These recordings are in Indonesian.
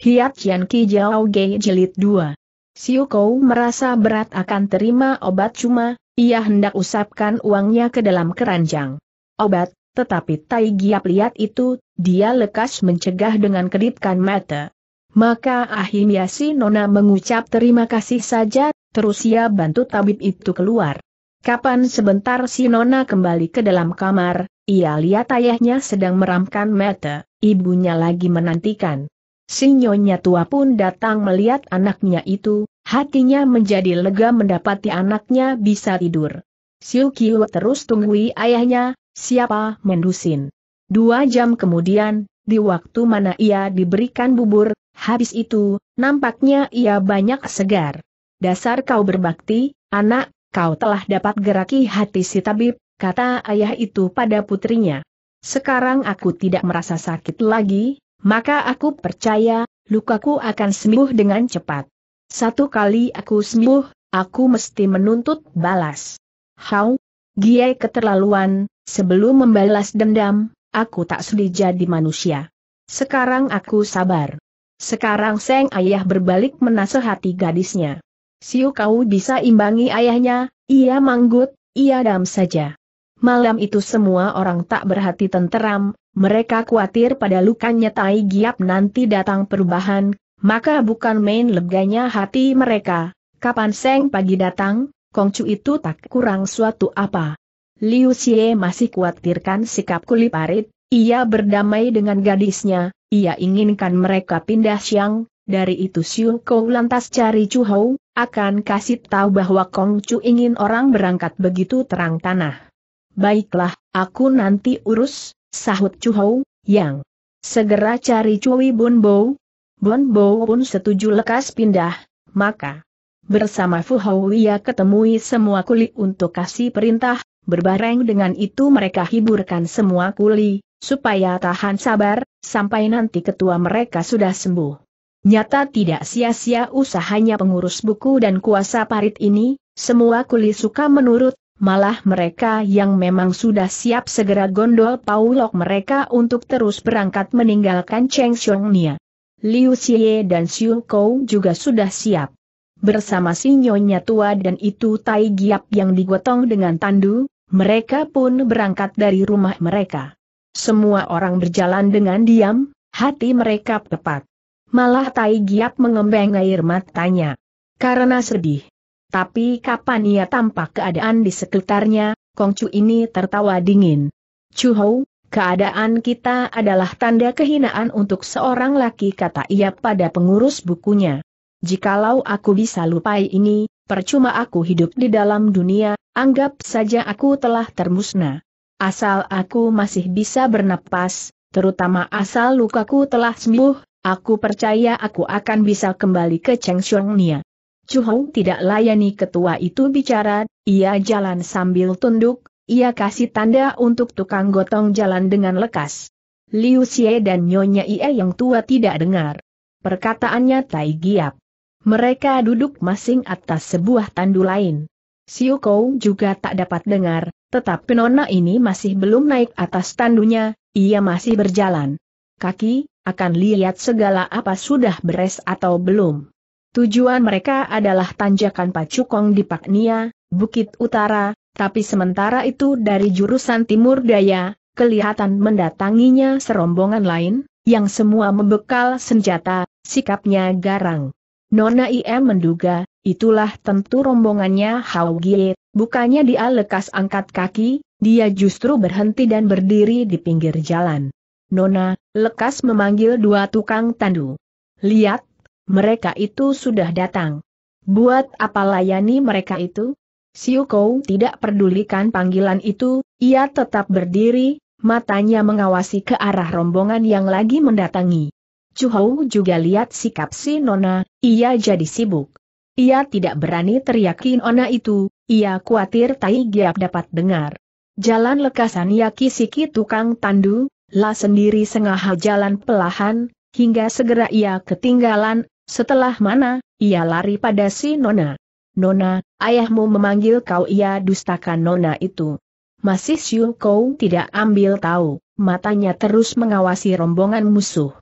Hiat Yan Ki Jiao Ge Jilid 2. Siu Kou merasa berat akan terima obat, cuma ia hendak usapkan uangnya ke dalam keranjang obat, tetapi Tai Giap lihat itu, dia lekas mencegah dengan kedipkan mata. Maka akhirnya si Nona mengucap terima kasih saja, terus ia bantu tabib itu keluar. Kapan sebentar si Nona kembali ke dalam kamar, ia lihat ayahnya sedang meramkan mata, ibunya lagi menantikan. Si nyonya tua pun datang melihat anaknya itu, hatinya menjadi lega mendapati anaknya bisa tidur. Siu Kiu terus tunggui ayahnya, siapa mendusin. 2 jam kemudian, di waktu mana ia diberikan bubur, habis itu, nampaknya ia banyak segar. Dasar kau berbakti, anak, kau telah dapat geraki hati si tabib, kata ayah itu pada putrinya. Sekarang aku tidak merasa sakit lagi. Maka aku percaya, lukaku akan sembuh dengan cepat. Satu kali aku sembuh, aku mesti menuntut balas. Hau, Gie keterlaluan, sebelum membalas dendam, aku tak sudi jadi manusia. Sekarang aku sabar. Sekarang Seng ayah berbalik menasehati gadisnya. Siu Kau bisa imbangi ayahnya, ia manggut, ia dam saja. Malam itu semua orang tak berhati tenteram, mereka khawatir pada lukanya Tai Giap nanti datang perubahan, maka bukan main leganya hati mereka. Kapan Seng pagi datang, Kongcu itu tak kurang suatu apa. Liu Xie masih khawatirkan sikap kulit parit, ia berdamai dengan gadisnya, ia inginkan mereka pindah siang, dari itu Siu Kou lantas cari Chu Hou, akan kasih tahu bahwa Kongcu ingin orang berangkat begitu terang tanah. Baiklah, aku nanti urus, sahut Chu Hou, yang segera cari Cui Bun Bo. Bun Bo pun setuju lekas pindah, maka bersama Fu Hou ia ketemui semua kuli untuk kasih perintah, berbareng dengan itu mereka hiburkan semua kuli, supaya tahan sabar, sampai nanti ketua mereka sudah sembuh. Nyata tidak sia-sia usahanya pengurus buku dan kuasa parit ini, semua kuli suka menurut. Malah mereka yang memang sudah siap segera gondol paulok mereka untuk terus berangkat meninggalkan Cheng Xiongnia. Liu Xie dan Siu Kou juga sudah siap. Bersama si nyonya tua dan itu Tai Giap yang digotong dengan tandu, mereka pun berangkat dari rumah mereka. Semua orang berjalan dengan diam, hati mereka tepat. Malah Tai Giap mengembang air matanya karena sedih. Tapi kapan ia tampak keadaan di sekitarnya, Kongcu ini tertawa dingin. Chu Hou, keadaan kita adalah tanda kehinaan untuk seorang laki, kata ia pada pengurus bukunya. Jikalau aku bisa lupai ini, percuma aku hidup di dalam dunia, anggap saja aku telah termusnah. Asal aku masih bisa bernapas, terutama asal lukaku telah sembuh, aku percaya aku akan bisa kembali ke Cheng Xiongnia. Chu Hou tidak layani ketua itu bicara, ia jalan sambil tunduk, ia kasih tanda untuk tukang gotong jalan dengan lekas. Liu Xie dan nyonya Ie yang tua tidak dengar perkataannya Tai Giap. Mereka duduk masing atas sebuah tandu lain. Siu Kou juga tak dapat dengar, tetapi nona ini masih belum naik atas tandunya, ia masih berjalan kaki, akan lihat segala apa sudah beres atau belum. Tujuan mereka adalah tanjakan Pacukong di Paknia, Bukit Utara, tapi sementara itu dari jurusan timur daya, kelihatan mendatanginya serombongan lain, yang semua membekal senjata, sikapnya garang. Nona IM menduga, itulah tentu rombongannya Hao Gie, bukannya dia lekas angkat kaki, dia justru berhenti dan berdiri di pinggir jalan. Nona, lekas memanggil 2 tukang tandu. Lihat. Mereka itu sudah datang. Buat apa layani mereka itu? Siu Kou tidak pedulikan panggilan itu, ia tetap berdiri, matanya mengawasi ke arah rombongan yang lagi mendatangi. Chu Hou juga lihat sikap si Nona, ia jadi sibuk. Ia tidak berani teriakin Nona itu, ia khawatir Tai Giap dapat dengar. Jalan lekasan ia kisiki tukang tandu, lah sendiri sengaja jalan pelahan, hingga segera ia ketinggalan. Setelah mana, ia lari pada si Nona. Nona, ayahmu memanggil kau, ia dustakan Nona itu. Masih Siu Kou tidak ambil tahu, matanya terus mengawasi rombongan musuh.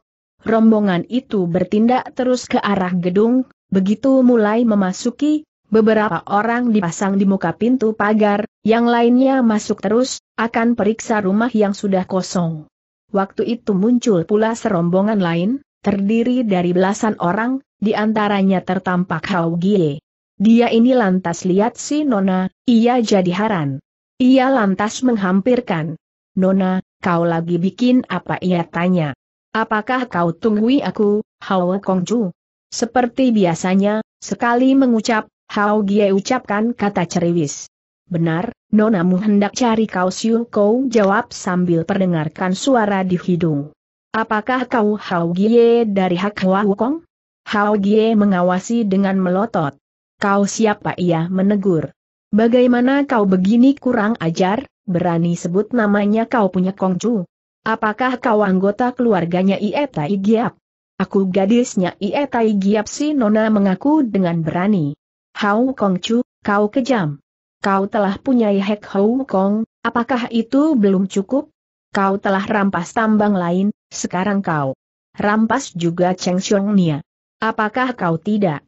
rombongan itu bertindak terus ke arah gedung. Begitu mulai memasuki, beberapa orang dipasang di muka pintu pagar, yang lainnya masuk terus, akan periksa rumah yang sudah kosong. Waktu itu muncul pula serombongan lain, terdiri dari belasan orang, di antaranya tertampak Hao Gie. Dia ini lantas lihat si Nona, ia jadi heran. Ia lantas menghampirkan. "Nona, kau lagi bikin apa?" ia tanya. "Apakah kau tunggui aku, Hao Kongcu?" Seperti biasanya, sekali mengucap, Hao Gie ucapkan kata ceriwis. "Benar, nonamu hendak cari kau?" Siu Kau jawab sambil perdengarkan suara di hidung. "Apakah kau Hao Gie dari Hak Hwa Kong?" Hao Gie mengawasi dengan melotot. "Kau siapa?" ia menegur. "Bagaimana kau begini kurang ajar, berani sebut namanya kau punya Kongcu? Apakah kau anggota keluarganya Ieta Igiap?" "Aku gadisnya Ieta Igiap," si Nona mengaku dengan berani. "Hao Kongcu, kau kejam. Kau telah punya Hek Hau Kong, apakah itu belum cukup? Kau telah rampas tambang lain, sekarang kau rampas juga Cheng Xiong Nia. Apakah kau tidak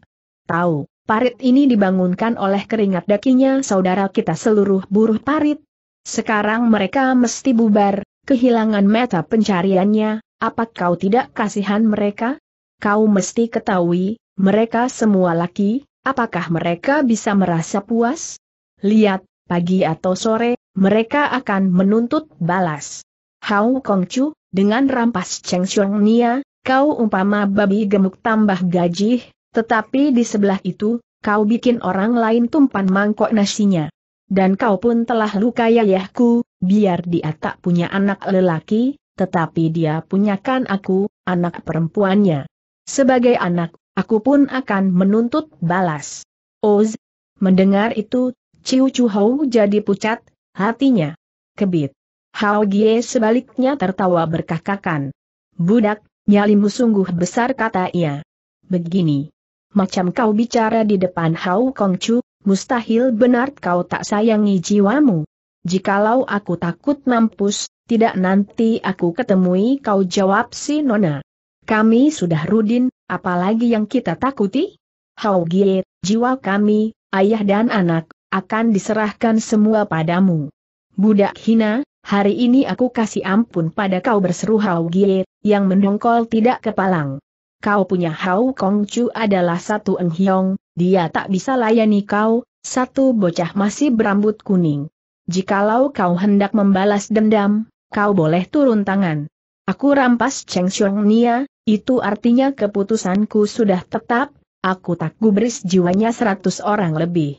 tahu, parit ini dibangunkan oleh keringat dakinya saudara kita seluruh buruh parit? Sekarang mereka mesti bubar, kehilangan mata pencariannya. Apa kau tidak kasihan mereka? Kau mesti ketahui, mereka semua laki, apakah mereka bisa merasa puas? Lihat, pagi atau sore, mereka akan menuntut balas. Hao Kongcu, dengan rampas Cheng Xiong Nia, kau umpama babi gemuk tambah gaji, tetapi di sebelah itu, kau bikin orang lain tumpan mangkok nasinya. Dan kau pun telah lukai ayahku, biar dia tak punya anak lelaki, tetapi dia punyakan aku, anak perempuannya. Sebagai anak, aku pun akan menuntut balas." Oz! Mendengar itu, Ciu Chu Hou jadi pucat, hatinya kebit. Hao Gie sebaliknya tertawa berkakakan. "Budak, nyalimu sungguh besar," kata ia. "Begini macam kau bicara di depan Hao Kongcu, mustahil benar kau tak sayangi jiwamu. Jikalau aku takut mampus, tidak nanti aku ketemui kau," jawab si Nona. "Kami sudah rudin, apalagi yang kita takuti? Hao Gie, jiwa kami, ayah dan anak, akan diserahkan semua padamu. Budak hina, hari ini aku kasih ampun pada kau," berseru Hao Gie, yang mendongkol tidak kepalang. "Kau punya Hao Kongcu adalah satu Eng Hiong, dia tak bisa layani kau, satu bocah masih berambut kuning. Jikalau kau hendak membalas dendam, kau boleh turun tangan. Aku rampas Cheng Xiong Nia, itu artinya keputusanku sudah tetap, aku tak gubris jiwanya 100 orang lebih.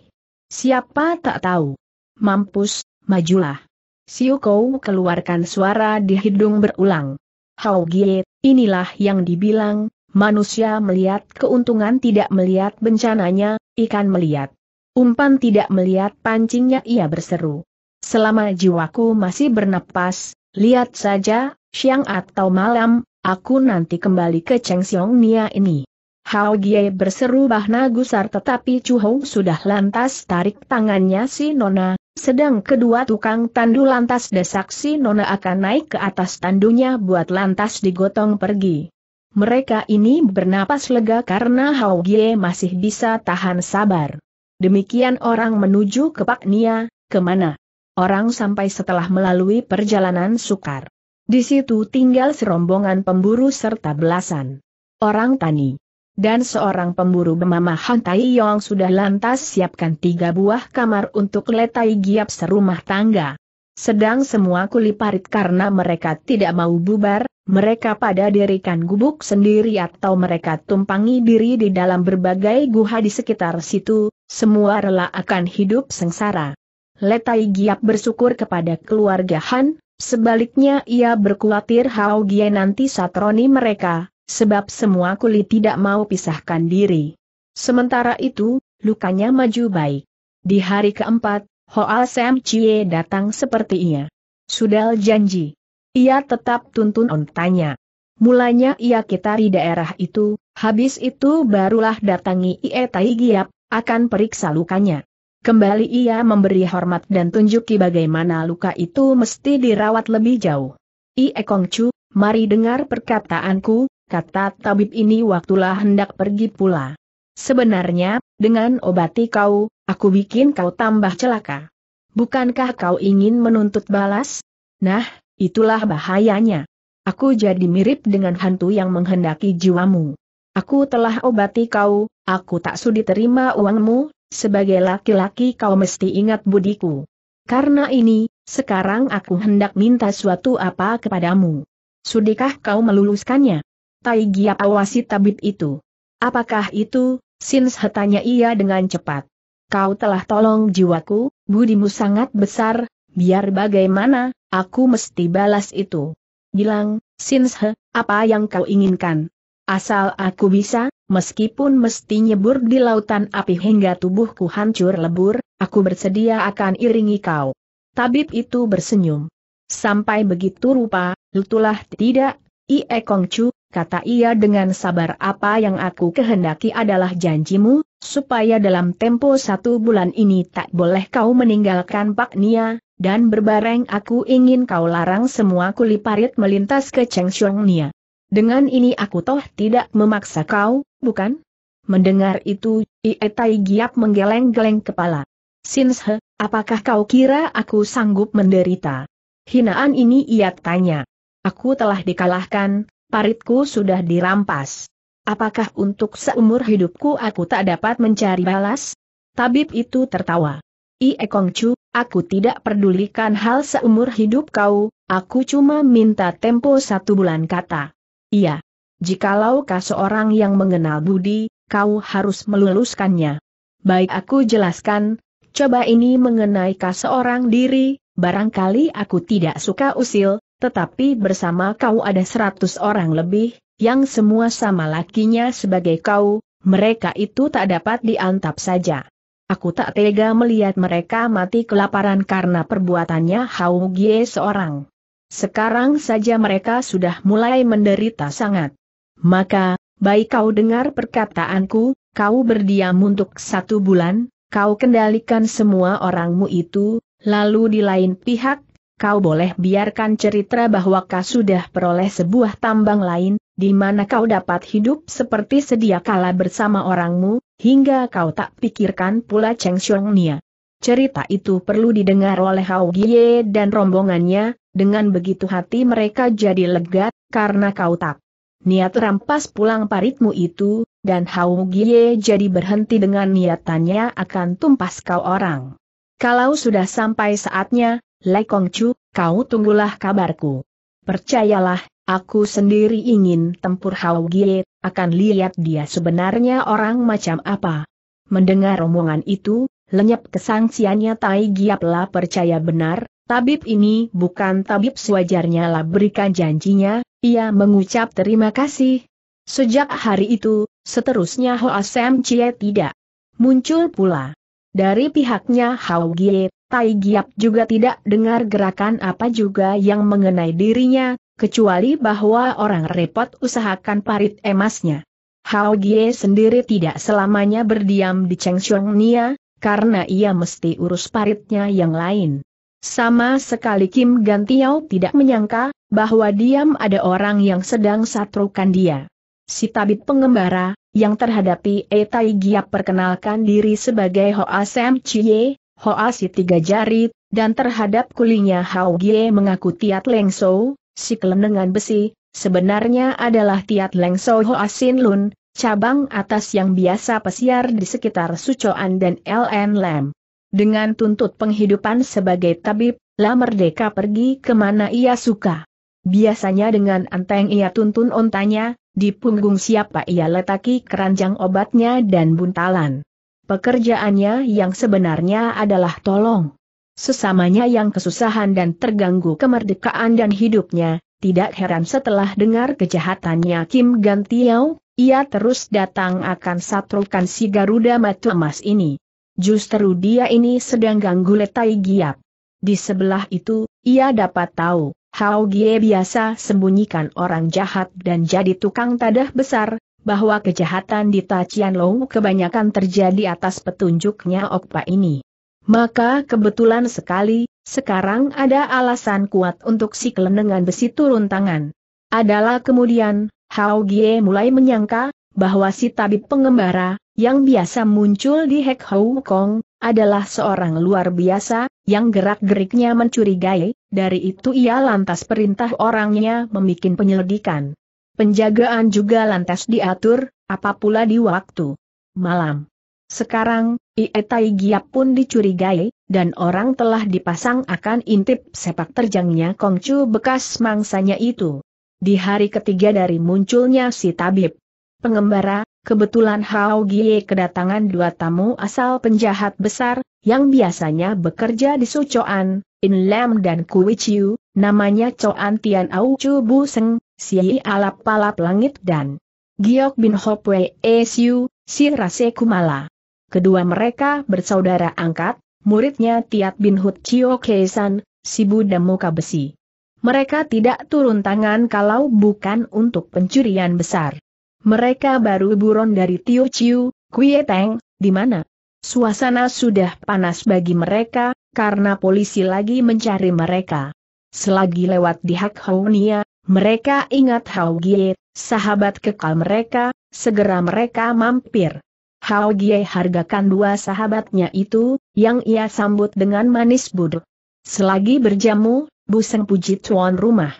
Siapa tak tahu. Mampus, majulah." Siu Kau keluarkan suara di hidung berulang. "Hao Gie, inilah yang dibilang, manusia melihat keuntungan tidak melihat bencananya, ikan melihat umpan tidak melihat pancingnya," ia berseru. "Selama jiwaku masih bernapas, lihat saja, siang atau malam, aku nanti kembali ke Cheng Xiong Nia ini." Hao Gie berseru bahna gusar, tetapi Chu Hou sudah lantas tarik tangannya si Nona, sedang kedua tukang tandu lantas desak si Nona akan naik ke atas tandunya buat lantas digotong pergi. Mereka ini bernapas lega karena Hao Gie masih bisa tahan sabar. Demikian orang menuju ke Pak Nia, kemana orang sampai setelah melalui perjalanan sukar. Di situ tinggal serombongan pemburu serta belasan orang tani. Dan seorang pemburu bernama Han Tai Yong sudah lantas siapkan 3 buah kamar untuk Letai Giap serumah tangga. Sedang semua kuli parit karena mereka tidak mau bubar, mereka pada dirikan gubuk sendiri atau mereka tumpangi diri di dalam berbagai guha di sekitar situ, semua rela akan hidup sengsara. Letai Giap bersyukur kepada keluarga Han, sebaliknya ia berkhawatir Hao Gie nanti satroni mereka, sebab semua kuli tidak mau pisahkan diri. Sementara itu, lukanya maju baik. Di hari keempat, Hoa Sam Chie datang seperti ia sudah janji. Ia tetap tuntun ontanya. Mulanya ia kitari daerah itu, habis itu barulah datangi Ie Tai Giap, akan periksa lukanya. Kembali ia memberi hormat dan tunjuki bagaimana luka itu mesti dirawat lebih jauh. "Ie Kongcu, mari dengar perkataanku, kata tabib ini waktulah hendak pergi pula. Sebenarnya, dengan obati kau, aku bikin kau tambah celaka. Bukankah kau ingin menuntut balas? Nah, itulah bahayanya. Aku jadi mirip dengan hantu yang menghendaki jiwamu. Aku telah obati kau, aku tak sudi terima uangmu, sebagai laki-laki kau mesti ingat budiku. Karena ini, sekarang aku hendak minta suatu apa kepadamu. Sudikah kau meluluskannya? Tai Gia awasi tabib itu. Apakah itu, Sin Se tanya ia dengan cepat. Kau telah tolong jiwaku, budimu sangat besar, biar bagaimana, aku mesti balas itu. Bilang, Sin Se, apa yang kau inginkan? Asal aku bisa, meskipun mesti nyebur di lautan api hingga tubuhku hancur lebur, aku bersedia akan iringi kau. Tabib itu bersenyum. Sampai begitu rupa, lutulah tidak, Ie Kongcu, kata ia dengan sabar, apa yang aku kehendaki adalah janjimu, supaya dalam tempo 1 bulan ini tak boleh kau meninggalkan Pak Nia, dan berbareng aku ingin kau larang semua kuli parit melintas ke Chengxiong Nia. Dengan ini aku toh tidak memaksa kau, bukan? Mendengar itu, Ie Tai Giap menggeleng-geleng kepala. Sin Se, apakah kau kira aku sanggup menderita? Hinaan ini ia tanya. Aku telah dikalahkan, paritku sudah dirampas. Apakah untuk seumur hidupku aku tak dapat mencari balas? Tabib itu tertawa. Ie Kongcu, aku tidak pedulikan hal seumur hidup kau, aku cuma minta tempo 1 bulan kata. Iya. Jikalau kau seorang yang mengenal budi, kau harus meluluskannya. Baik aku jelaskan, coba ini mengenai kau seorang diri, barangkali aku tidak suka usil, tetapi bersama kau ada 100 orang lebih, yang semua sama lakinya sebagai kau, mereka itu tak dapat diantap saja. Aku tak tega melihat mereka mati kelaparan karena perbuatannya Hao Gie seorang. Sekarang saja mereka sudah mulai menderita sangat. Maka, baik kau dengar perkataanku, kau berdiam untuk 1 bulan, kau kendalikan semua orangmu itu, lalu di lain pihak, kau boleh biarkan cerita bahwa kau sudah peroleh sebuah tambang lain, di mana kau dapat hidup seperti sedia kala bersama orangmu, hingga kau tak pikirkan pula Chengxiong Nia. Cerita itu perlu didengar oleh Hao Gie dan rombongannya, dengan begitu hati mereka jadi lega, karena kau tak niat rampas pulang paritmu itu, dan Hao Gie jadi berhenti dengan niatannya akan tumpas kau orang. Kalau sudah sampai saatnya, Lai Kongcu, kau tunggulah kabarku. Percayalah, aku sendiri ingin tempur Hao Gie, akan lihat dia sebenarnya orang macam apa. Mendengar rombongan itu, lenyap kesangsiannya Tai Giaplah percaya benar, tabib ini bukan tabib sewajarnya lah berikan janjinya, ia mengucap terima kasih. Sejak hari itu, seterusnya Hoa Sam Cie tidak muncul pula. Dari pihaknya Hao Gie, Tai Giap juga tidak dengar gerakan apa juga yang mengenai dirinya, kecuali bahwa orang repot usahakan parit emasnya. Hao Gie sendiri tidak selamanya berdiam di Chengxiong Nia, karena ia mesti urus paritnya yang lain. Sama sekali Kim Gantiau tidak menyangka, bahwa diam ada orang yang sedang satrukan dia. Si tabib pengembara, yang terhadapi Tai Giap perkenalkan diri sebagai Hoa Sam Cie, Hoa Si 3 Jari, dan terhadap kulinya Hao Gie mengaku Tiat Leng Sou, si kelenengan besi, sebenarnya adalah Tiat Leng Sou Hoa Sin Lun, cabang atas yang biasa pesiar di sekitar Sucoan dan LN Lam. Dengan tuntut penghidupan sebagai tabib, La Merdeka pergi kemana ia suka. Biasanya dengan anteng ia tuntun ontanya, di punggung siapa ia letaki keranjang obatnya dan buntalan. Pekerjaannya yang sebenarnya adalah tolong sesamanya yang kesusahan dan terganggu kemerdekaan dan hidupnya, tidak heran setelah dengar kejahatannya Kim Gantiau, ia terus datang akan satrukan si Garuda Matu Emas ini. Justru dia ini sedang ganggu Tai Giap. Di sebelah itu, ia dapat tahu, Hao Gie biasa sembunyikan orang jahat dan jadi tukang tadah besar, bahwa kejahatan di Tachian Lou kebanyakan terjadi atas petunjuknya Okpa ini. Maka kebetulan sekali, sekarang ada alasan kuat untuk si kelenengan besi turun tangan. Adalah kemudian Hao Gie mulai menyangka bahwa si tabib pengembara yang biasa muncul di Hek Hou Kong adalah seorang luar biasa yang gerak-geriknya mencurigai. Dari itu ia lantas perintah orangnya membuat penyelidikan. Penjagaan juga lantas diatur, apapula di waktu malam. Sekarang, Ie Tai Gia pun dicurigai, dan orang telah dipasang akan intip sepak terjangnya Kongcu bekas mangsanya itu. Di hari ketiga dari munculnya si tabib pengembara, kebetulan Hao Gie kedatangan dua tamu asal penjahat besar, yang biasanya bekerja di Sucoan, In Lam dan Kui Chiu, namanya Coan Tian Au Chu Bu Seng, Si Alap-Palap Langit dan Giok Bin Hop Wei Siu, Si Rase Kumala. Kedua mereka bersaudara angkat, muridnya Tiat Bin Hut Chio Kesan, Si Buddha Muka Besi. Mereka tidak turun tangan kalau bukan untuk pencurian besar. Mereka baru buron dari Tio Chiu, Kue Teng, di mana suasana sudah panas bagi mereka, karena polisi lagi mencari mereka. Selagi lewat di Hak Hounia, mereka ingat Hao Gie, sahabat kekal mereka, segera mereka mampir. Hao Gie hargakan dua sahabatnya itu, yang ia sambut dengan manis buduk. Selagi berjamu, Bu Seng puji tuan rumah.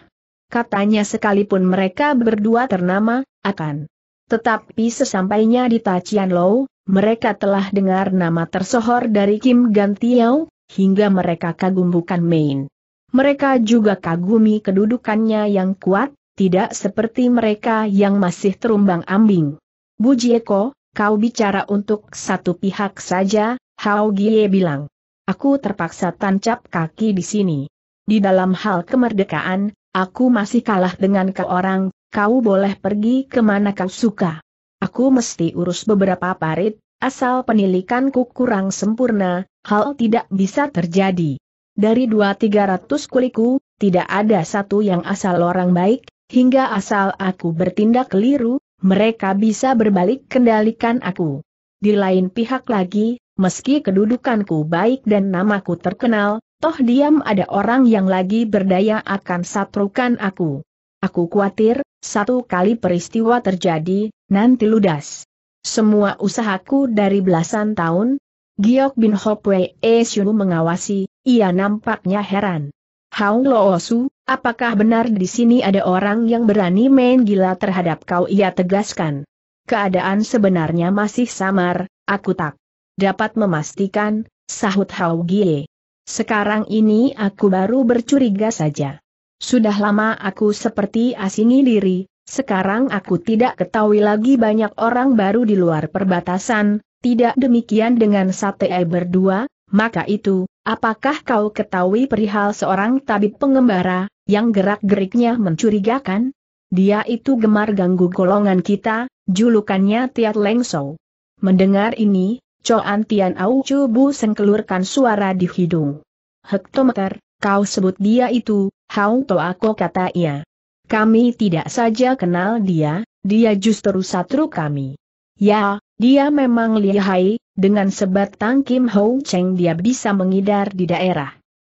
Katanya sekalipun mereka berdua ternama, akan tetapi sesampainya di Tachianlou, mereka telah dengar nama tersohor dari Kim Gan Tiau, hingga mereka kagum bukan main. Mereka juga kagumi kedudukannya yang kuat, tidak seperti mereka yang masih terumbang ambing. Bu Jieko, kau bicara untuk satu pihak saja, Hao Gie bilang. Aku terpaksa tancap kaki di sini. Di dalam hal kemerdekaan, aku masih kalah dengan kau orang. Kau boleh pergi kemana kau suka. Aku mesti urus beberapa parit, asal penilikanku kurang sempurna, hal tidak bisa terjadi. Dari 200-300 kuliku, tidak ada satu yang asal orang baik, hingga asal aku bertindak keliru, mereka bisa berbalik kendalikan aku. Di lain pihak lagi, meski kedudukanku baik dan namaku terkenal, toh diam ada orang yang lagi berdaya akan satrukan aku. Aku khawatir, satu kali peristiwa terjadi, nanti ludas semua usahaku dari belasan tahun. Giok Bin Hop Wei Siu mengawasi, ia nampaknya heran. Hao Lo Su, apakah benar di sini ada orang yang berani main gila terhadap kau? Ia tegaskan. Keadaan sebenarnya masih samar, aku tak dapat memastikan, sahut Hao Gie. Sekarang ini aku baru bercuriga saja. Sudah lama aku seperti asing diri, sekarang aku tidak ketahui lagi banyak orang baru di luar perbatasan, tidak demikian dengan Sate berdua, maka itu, apakah kau ketahui perihal seorang tabib pengembara, yang gerak-geriknya mencurigakan? Dia itu gemar ganggu golongan kita, julukannya Tiat Leng Sou. Mendengar ini, Coan Tian Au Chu Bu sengkelurkan suara di hidung. Hektometer, kau sebut dia itu, Hao To Ako, kata ia. Kami tidak saja kenal dia, dia justru satru kami. Ya, dia memang lihai, dengan sebatang Kim Ho Cheng dia bisa mengidar di daerah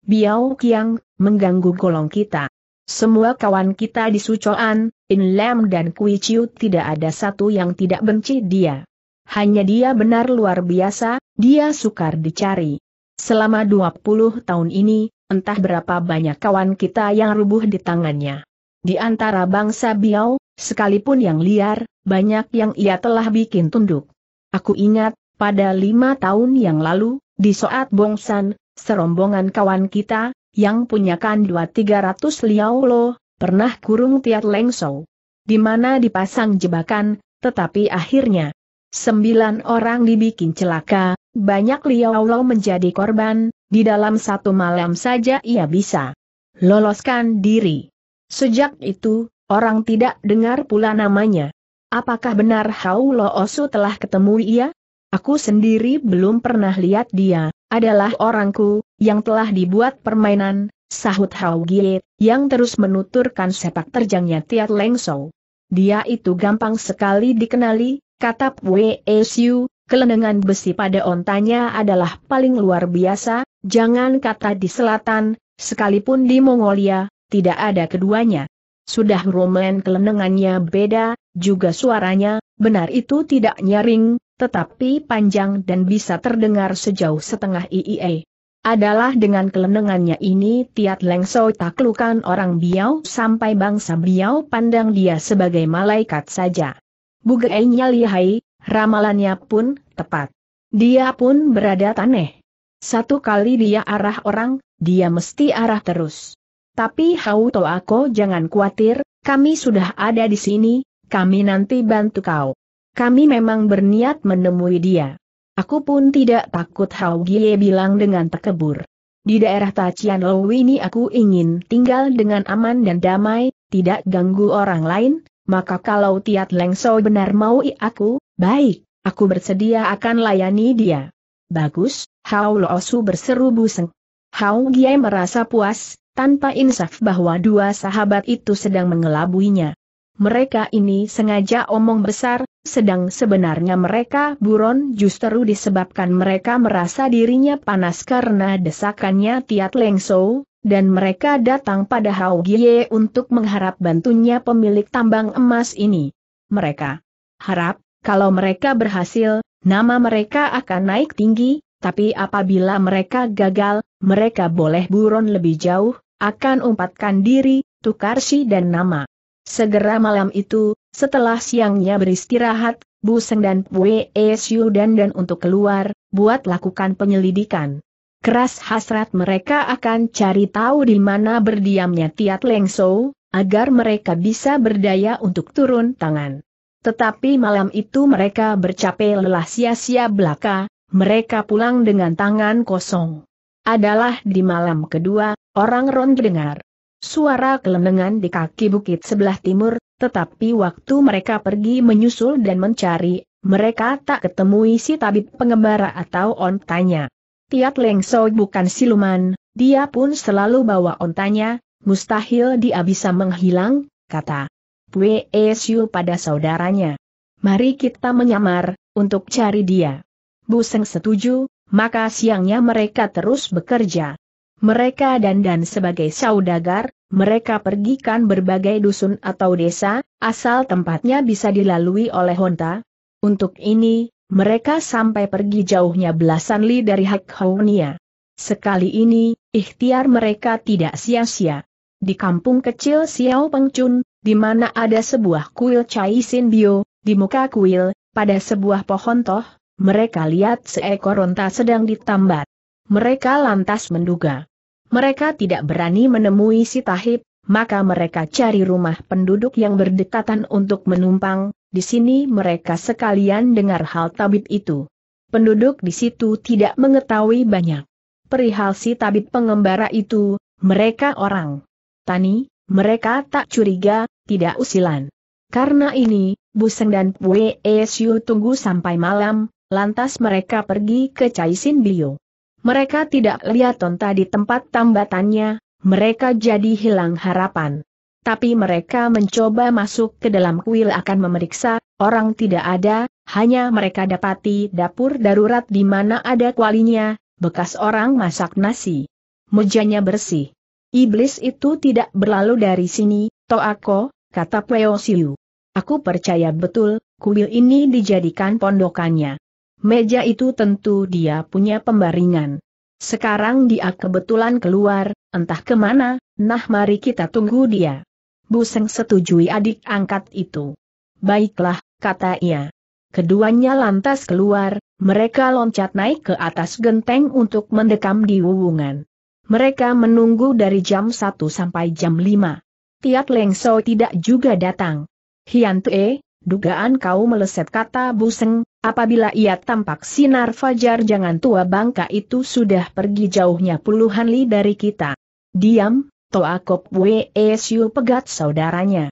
Biao Kiang, mengganggu golong kita. Semua kawan kita di Sucoan, In Lam dan Kui Chiu tidak ada satu yang tidak benci dia. Hanya dia benar luar biasa, dia sukar dicari. Selama 20 tahun ini, entah berapa banyak kawan kita yang rubuh di tangannya. Di antara bangsa Biao, sekalipun yang liar, banyak yang ia telah bikin tunduk. Aku ingat, pada 5 tahun yang lalu, di Soat Bongsan, serombongan kawan kita, yang punyakan 200-300 liao lo, pernah kurung Tiat Leng Sou. Di mana dipasang jebakan, tetapi akhirnya 9 orang dibikin celaka, banyak liao lo menjadi korban. Di dalam 1 malam saja ia bisa loloskan diri. Sejak itu, orang tidak dengar pula namanya. Apakah benar Hao Lo Su telah ketemu ia? Aku sendiri belum pernah lihat dia, adalah orangku, yang telah dibuat permainan, sahut Hao Gie, yang terus menuturkan sepak terjangnya Tiat Leng Sou. Dia itu gampang sekali dikenali, kata Wei Siu. Kelenengan besi pada ontanya adalah paling luar biasa, jangan kata di selatan, sekalipun di Mongolia, tidak ada keduanya. Sudah rumen kelenengannya beda, juga suaranya, benar itu tidak nyaring, tetapi panjang dan bisa terdengar sejauh setengah IIE. Adalah dengan kelenengannya ini Tiat Lengso taklukan orang Biau sampai bangsa Biau pandang dia sebagai malaikat saja. Bugainya lihai, ramalannya pun tepat. Dia pun berada taneh. Satu kali dia arah orang, dia mesti arah terus. Tapi Hau To Ako jangan khawatir, kami sudah ada di sini, kami nanti bantu kau. Kami memang berniat menemui dia. Aku pun tidak takut, Hao Gie bilang dengan tekebur. Di daerah Tachian Lou ini aku ingin tinggal dengan aman dan damai, tidak ganggu orang lain, maka kalau Tiat Lengso benar maui aku, baik, aku bersedia akan layani dia. Bagus, Hao Loosu berseru buseng. Hao Gie merasa puas, tanpa insaf bahwa dua sahabat itu sedang mengelabuinya. Mereka ini sengaja omong besar, sedang sebenarnya mereka buron justru disebabkan mereka merasa dirinya panas karena desakannya Tiat Lengso, dan mereka datang pada Hao Gie untuk mengharap bantunya pemilik tambang emas ini. Mereka harap, kalau mereka berhasil, nama mereka akan naik tinggi, tapi apabila mereka gagal, mereka boleh buron lebih jauh, akan umpatkan diri, tukar si dan nama. Segera malam itu, setelah siangnya beristirahat, Bu Seng dan Pue Siu dan untuk keluar, buat lakukan penyelidikan. Keras hasrat mereka akan cari tahu di mana berdiamnya Tiat Lengso, agar mereka bisa berdaya untuk turun tangan. Tetapi malam itu mereka bercapai lelah sia-sia belaka, mereka pulang dengan tangan kosong. Adalah di malam kedua, orang Ron dengar suara kelenengan di kaki bukit sebelah timur, tetapi waktu mereka pergi menyusul dan mencari, mereka tak ketemui si tabib pengembara atau ontanya. Tiat Lengso bukan siluman, dia pun selalu bawa ontanya, mustahil dia bisa menghilang, kata Pue Siu pada saudaranya. Mari kita menyamar, untuk cari dia. Bu Seng setuju, maka siangnya mereka terus bekerja. Mereka dandan sebagai saudagar, mereka pergikan berbagai dusun atau desa, asal tempatnya bisa dilalui oleh onta. Untuk ini, mereka sampai pergi jauhnya belasan li dari Hakhounia. Sekali ini, ikhtiar mereka tidak sia-sia. Di kampung kecil Xiao Pengcun, di mana ada sebuah kuil Chai Sin Bio, di muka kuil, pada sebuah pohon toh, mereka lihat seekor onta sedang ditambat. Mereka lantas menduga. Mereka tidak berani menemui si tahib, maka mereka cari rumah penduduk yang berdekatan untuk menumpang, di sini mereka sekalian dengar hal tabib itu. Penduduk di situ tidak mengetahui banyak perihal si tabib pengembara itu, mereka orang tani, mereka tak curiga, tidak usilan. Karena ini, Bu Seng dan Pue Siu tunggu sampai malam, lantas mereka pergi ke Chai Sin Bio. Mereka tidak lihat onta di tempat tambatannya, mereka jadi hilang harapan. Tapi mereka mencoba masuk ke dalam kuil akan memeriksa, orang tidak ada, hanya mereka dapati dapur darurat di mana ada kualinya, bekas orang masak nasi. Mejanya bersih. Iblis itu tidak berlalu dari sini, Toako, kata Pue Siu. Aku percaya betul, kuil ini dijadikan pondokannya. Meja itu tentu dia punya pembaringan. Sekarang dia kebetulan keluar, entah kemana, nah mari kita tunggu dia. Bu Seng setujui adik angkat itu. Baiklah, kata ia. Keduanya lantas keluar, mereka loncat naik ke atas genteng untuk mendekam di wuwungan. Mereka menunggu dari jam 1 sampai jam 5. Tiat Lengso tidak juga datang. Hian Tue, dugaan kau meleset, kata Bu Seng. Apabila ia tampak sinar fajar, jangan tua bangka itu sudah pergi jauhnya puluhan li dari kita. Diam, Toakop Wei Siu, pegat saudaranya.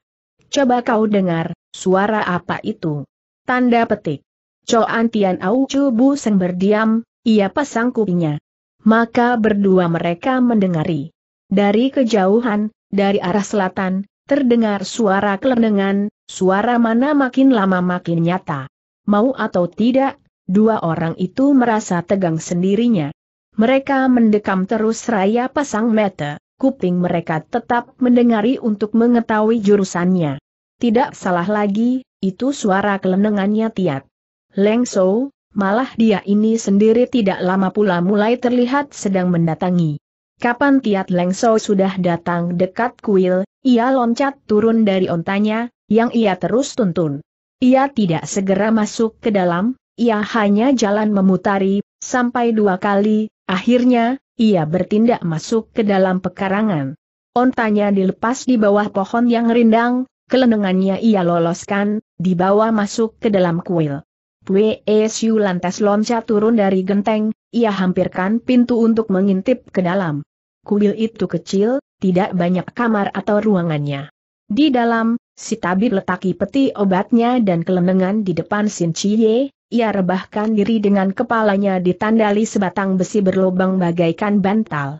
Coba kau dengar, suara apa itu? Tanda petik. Coan Tian Au Chu. Bu Seng berdiam, ia pasang kupingnya. Maka berdua mereka mendengari. Dari kejauhan, dari arah selatan, terdengar suara kelenengan, suara mana makin lama makin nyata. Mau atau tidak, dua orang itu merasa tegang sendirinya. Mereka mendekam terus raya pasang mata, kuping mereka tetap mendengari untuk mengetahui jurusannya. Tidak salah lagi, itu suara kelenengannya Tiat Leng Shou, malah dia ini sendiri tidak lama pula mulai terlihat sedang mendatangi. Kapan Tiat Leng Shou sudah datang dekat kuil, ia loncat turun dari ontanya, yang ia terus tuntun. Ia tidak segera masuk ke dalam, ia hanya jalan memutari, sampai dua kali, akhirnya, ia bertindak masuk ke dalam pekarangan. Ontanya dilepas di bawah pohon yang rindang, kelenengannya ia loloskan, dibawa masuk ke dalam kuil. Pue Siu lantas loncat turun dari genteng, ia hampirkan pintu untuk mengintip ke dalam. Kuil itu kecil, tidak banyak kamar atau ruangannya. Di dalam, si tabib letaki peti obatnya dan kelenengan di depan Sin Chie, ia rebahkan diri dengan kepalanya ditandali sebatang besi berlubang bagaikan bantal.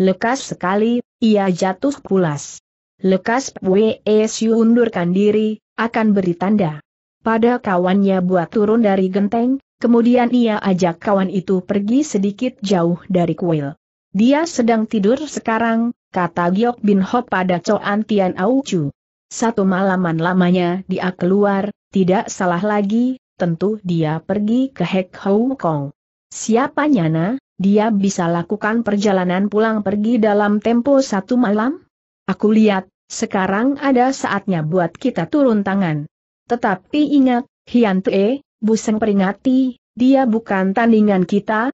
Lekas sekali, ia jatuh pulas. Lekas Pue Siu undurkan diri, akan beri tanda pada kawannya buat turun dari genteng, kemudian ia ajak kawan itu pergi sedikit jauh dari kuil. Dia sedang tidur sekarang, kata Giok Bin Ho pada Coan Tian Au Chu. Satu malaman lamanya dia keluar, tidak salah lagi, tentu dia pergi ke Hek Hong Kong. Siapa nyana, dia bisa lakukan perjalanan pulang pergi dalam tempo satu malam? Aku lihat, sekarang ada saatnya buat kita turun tangan. Tetapi ingat, Hian Te, Buseng peringati, dia bukan tandingan kita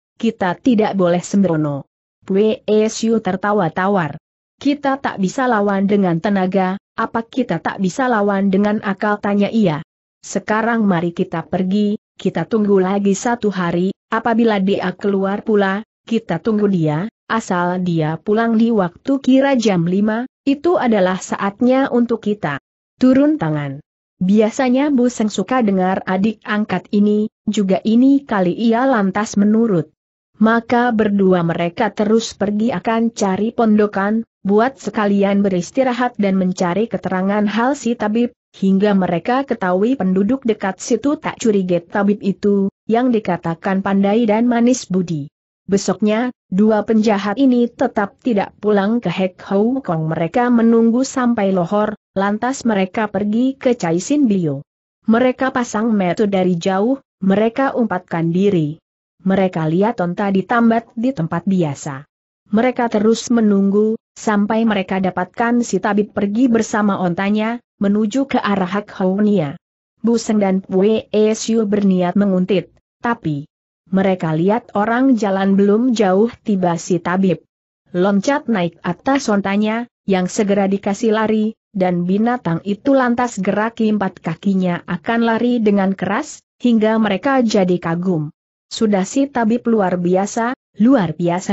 tidak boleh sembrono. Pue Siu tertawa tawar. Kita tak bisa lawan dengan tenaga, apa kita tak bisa lawan dengan akal, tanya ia. Sekarang mari kita pergi, kita tunggu lagi satu hari, apabila dia keluar pula, kita tunggu dia, asal dia pulang di waktu kira jam 5. Itu adalah saatnya untuk kita turun tangan. Biasanya Buseng suka dengar adik angkat ini, juga ini kali ia lantas menurut. Maka berdua mereka terus pergi akan cari pondokan, buat sekalian beristirahat dan mencari keterangan hal si tabib, hingga mereka ketahui penduduk dekat situ tak curiga tabib itu, yang dikatakan pandai dan manis budi. Besoknya, dua penjahat ini tetap tidak pulang ke Hek Hong Kong. Mereka menunggu sampai lohor, lantas mereka pergi ke Chai Sin Bio. Mereka pasang mata dari jauh, mereka umpatkan diri. Mereka lihat onta ditambat di tempat biasa. Mereka terus menunggu, sampai mereka dapatkan si tabib pergi bersama ontanya, menuju ke arah Hek Hounia. Buseng dan Pue Siu berniat menguntit, tapi mereka lihat orang jalan belum jauh tiba si tabib. Loncat naik atas ontanya, yang segera dikasih lari, dan binatang itu lantas geraki empat kakinya akan lari dengan keras, hingga mereka jadi kagum. Sudah si tabib luar biasa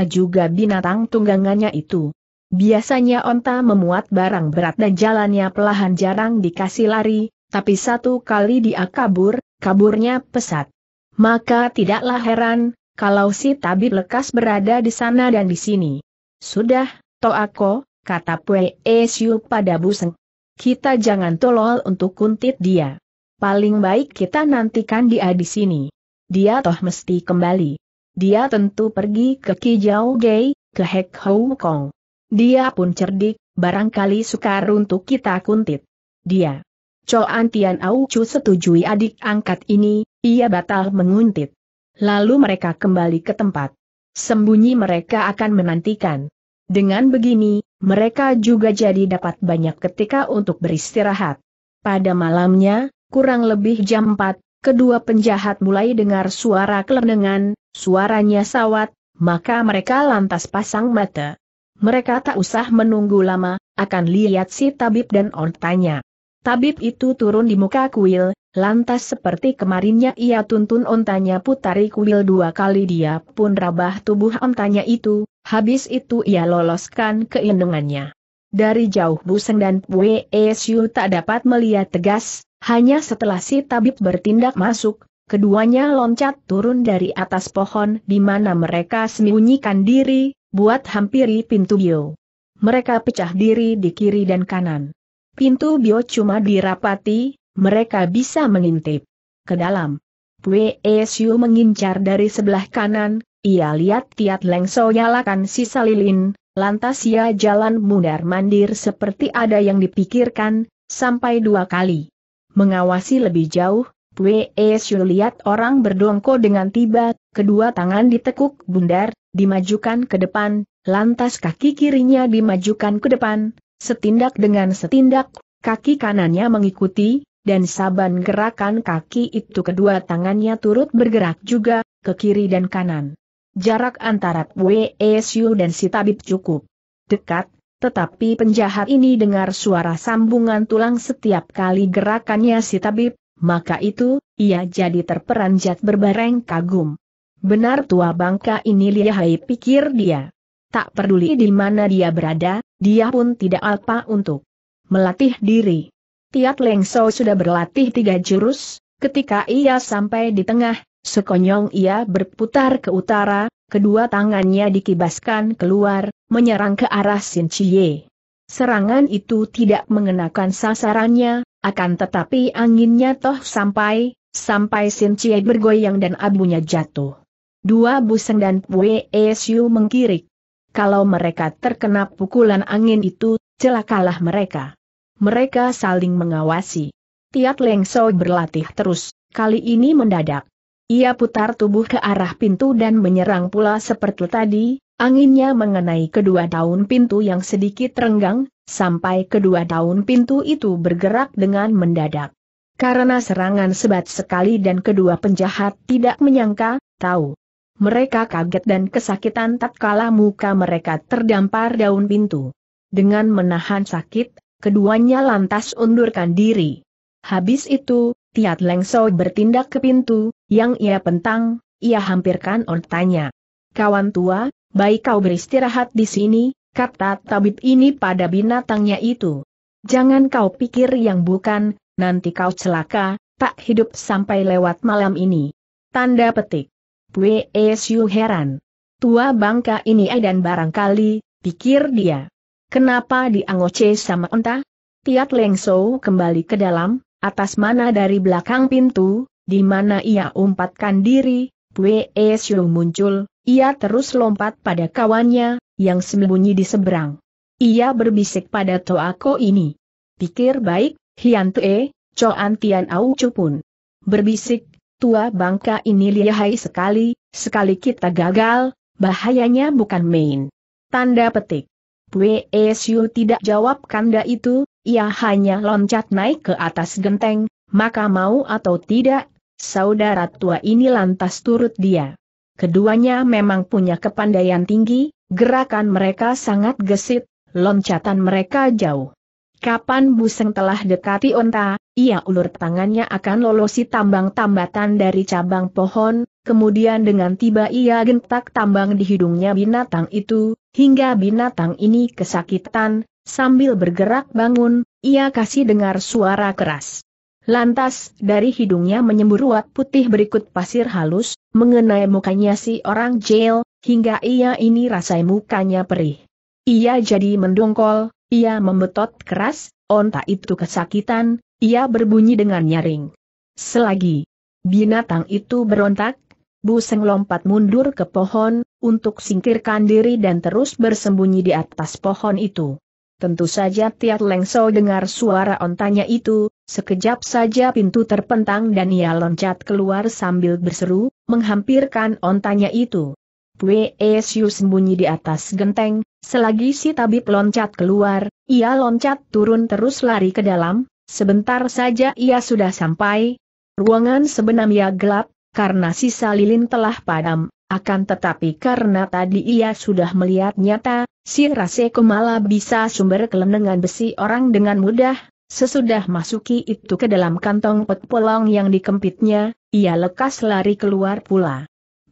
juga binatang tunggangannya itu. Biasanya onta memuat barang berat dan jalannya perlahan jarang dikasih lari, tapi satu kali dia kabur, kaburnya pesat. Maka tidaklah heran, kalau si tabib lekas berada di sana dan di sini. Sudah, Toako, kata Pue Siu pada Buseng. Kita jangan tolol untuk kuntit dia. Paling baik kita nantikan dia di sini. Dia toh mesti kembali. Dia tentu pergi ke Kijau Gay, ke Hek Hong Kong. Dia pun cerdik, barangkali sukar untuk kita kuntit dia. Coan Tian Au Chu setujui adik angkat ini, ia batal menguntit. Lalu mereka kembali ke tempat sembunyi mereka akan menantikan. Dengan begini, mereka juga jadi dapat banyak ketika untuk beristirahat. Pada malamnya, kurang lebih jam 4, kedua penjahat mulai dengar suara kelenengan, suaranya sawat, maka mereka lantas pasang mata. Mereka tak usah menunggu lama, akan lihat si tabib dan ontanya. Tabib itu turun di muka kuil, lantas seperti kemarinnya ia tuntun ontanya putari kuil dua kali, dia pun rabah tubuh ontanya itu, habis itu ia loloskan kelenengannya. Dari jauh Buseng dan Pue Siu tak dapat melihat tegas, hanya setelah si tabib bertindak masuk, keduanya loncat turun dari atas pohon di mana mereka sembunyikan diri, buat hampiri pintu bio. Mereka pecah diri di kiri dan kanan. Pintu bio cuma dirapati, mereka bisa mengintip ke dalam. Pue Siu mengincar dari sebelah kanan, ia lihat Tiat Leng Shou nyalakan sisa lilin, Lantas ia jalan mundar-mandir seperti ada yang dipikirkan, sampai dua kali. Mengawasi lebih jauh, Pue Siu lihat orang berdongko dengan tiba, kedua tangan ditekuk bundar, dimajukan ke depan, lantas kaki kirinya dimajukan ke depan, setindak dengan setindak, kaki kanannya mengikuti, dan saban gerakan kaki itu kedua tangannya turut bergerak juga, ke kiri dan kanan. Jarak antara Pue Siu dan si tabib cukup dekat, tetapi penjahat ini dengar suara sambungan tulang setiap kali gerakannya si tabib, maka itu, ia jadi terperanjat berbareng kagum. Benar tua bangka ini lihai, pikir dia. Tak peduli di mana dia berada, dia pun tidak apa untuk melatih diri. Tiat Lengso sudah berlatih 3 jurus, ketika ia sampai di tengah, sekonyong ia berputar ke utara, kedua tangannya dikibaskan keluar, menyerang ke arah Sin Cie. Serangan itu tidak mengenakan sasarannya, akan tetapi anginnya toh sampai Sin Cie bergoyang dan abunya jatuh. Dua Buseng dan Pue Siu mengkirik. Kalau mereka terkena pukulan angin itu, celakalah mereka. Mereka saling mengawasi. Tiat Lengso berlatih terus, kali ini mendadak. Ia putar tubuh ke arah pintu dan menyerang pula seperti tadi, anginnya mengenai kedua daun pintu yang sedikit renggang, sampai kedua daun pintu itu bergerak dengan mendadak. Karena serangan sebat sekali dan kedua penjahat tidak menyangka, tahu. Mereka kaget dan kesakitan tatkala muka mereka terdampar daun pintu. Dengan menahan sakit, keduanya lantas undurkan diri. Habis itu, Tiat Lengso bertindak ke pintu, yang ia pentang, ia hampirkan ontanya. "Kawan tua, baik kau beristirahat di sini," kata tabib ini pada binatangnya itu. "Jangan kau pikir yang bukan, nanti kau celaka, tak hidup sampai lewat malam ini." Tanda petik. Pue Siu heran. Tua bangka ini edan barangkali, pikir dia. Kenapa diangoce sama onta? Tiat Lengso kembali ke dalam, atas mana dari belakang pintu, di mana ia umpatkan diri, Pue Siu muncul, ia terus lompat pada kawannya, yang sembunyi di seberang. Ia berbisik pada Toako ini. "Pikir baik, Hian Tue, Coan Tian Au Cupun." Berbisik, "Tua bangka ini lihai sekali, sekali kita gagal, bahayanya bukan main." Tanda petik. Pue Siu tidak jawab kanda itu, ia hanya loncat naik ke atas genteng, maka mau atau tidak, saudara tua ini lantas turut dia. Keduanya memang punya kepandaian tinggi, gerakan mereka sangat gesit, loncatan mereka jauh. Kapan Buseng telah dekati onta, ia ulur tangannya akan lolosi tambang-tambatan dari cabang pohon, kemudian dengan tiba ia gentak tambang di hidungnya binatang itu, hingga binatang ini kesakitan, sambil bergerak bangun, ia kasih dengar suara keras. Lantas dari hidungnya menyembur uap putih berikut pasir halus, mengenai mukanya si orang jail, hingga ia ini rasai mukanya perih. Ia jadi mendongkol. Ia membetot keras, onta itu kesakitan, ia berbunyi dengan nyaring. Selagi binatang itu berontak, Buseng lompat mundur ke pohon, untuk singkirkan diri dan terus bersembunyi di atas pohon itu. Tentu saja Tiat Lengso dengar suara ontanya itu, sekejap saja pintu terpentang dan ia loncat keluar sambil berseru, menghampirkan ontanya itu. Pue Siu sembunyi di atas genteng, selagi si tabib loncat keluar, ia loncat turun terus lari ke dalam, sebentar saja ia sudah sampai. Ruangan sebenarnya gelap, karena sisa lilin telah padam, akan tetapi karena tadi ia sudah melihat nyata, si Raseko malah bisa sumber kelenengan besi orang dengan mudah, sesudah masuki itu ke dalam kantong petpolong yang dikempitnya, ia lekas lari keluar pula.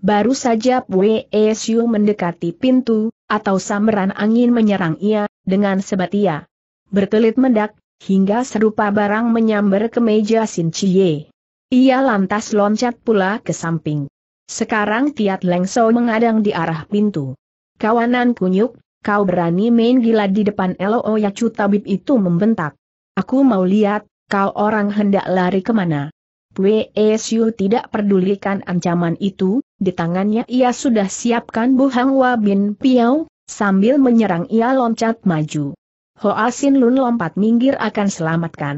Baru saja Pue Siu mendekati pintu, atau sambaran angin menyerang ia, dengan sebat ia berkelit mendak, hingga serupa barang menyambar ke meja Sin Cie. Ia lantas loncat pula ke samping. Sekarang Tiat Lengso mengadang di arah pintu. "Kawanan kunyuk, kau berani main gila di depan Lo Yacu," tabib itu membentak. "Aku mau lihat, kau orang hendak lari kemana." Pue Siu tidak pedulikan ancaman itu, di tangannya ia sudah siapkan buhang wabin piau, Sambil menyerang ia loncat maju. Hoa Sin Lun lompat minggir akan selamatkan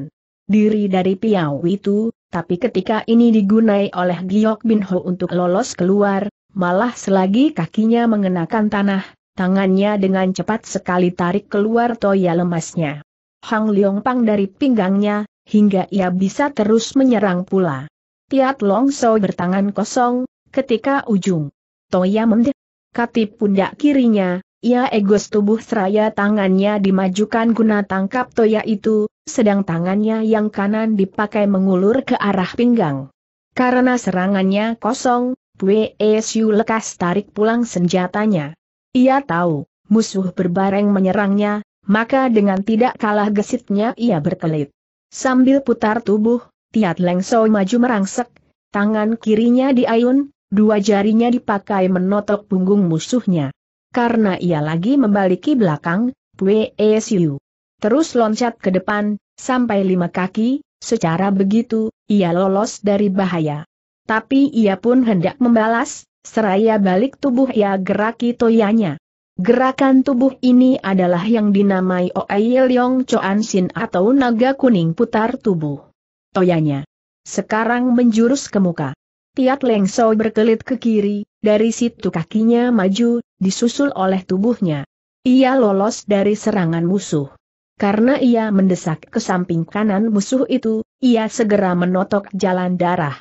diri dari piau itu, tapi ketika ini digunai oleh Giok Bin Ho untuk lolos keluar, malah selagi kakinya mengenakan tanah, tangannya dengan cepat sekali tarik keluar toya lemasnya. Hang Leong Pang dari pinggangnya, hingga ia bisa terus menyerang pula. Tiat Long So bertangan kosong, ketika ujung toya mendekati pundak kirinya, ia egos tubuh seraya tangannya dimajukan guna tangkap toya itu, sedang tangannya yang kanan dipakai mengulur ke arah pinggang. Karena serangannya kosong, Pue Siu lekas tarik pulang senjatanya. Ia tahu, musuh berbareng menyerangnya, maka dengan tidak kalah gesitnya ia berkelit. Sambil putar tubuh, Tiat Leng So maju merangsek, tangan kirinya diayun, dua jarinya dipakai menotok punggung musuhnya. Karena ia lagi membaliki belakang, Pue Siu terus loncat ke depan, sampai 5 kaki, secara begitu, ia lolos dari bahaya. Tapi ia pun hendak membalas, seraya balik tubuh ia geraki toyanya. Gerakan tubuh ini adalah yang dinamai Oei Leong Choan Sin atau naga kuning putar tubuh. Toyanya sekarang menjurus ke muka. Tiat Leng So berkelit ke kiri, dari situ kakinya maju, disusul oleh tubuhnya. Ia lolos dari serangan musuh. Karena ia mendesak ke samping kanan musuh itu, ia segera menotok jalan darah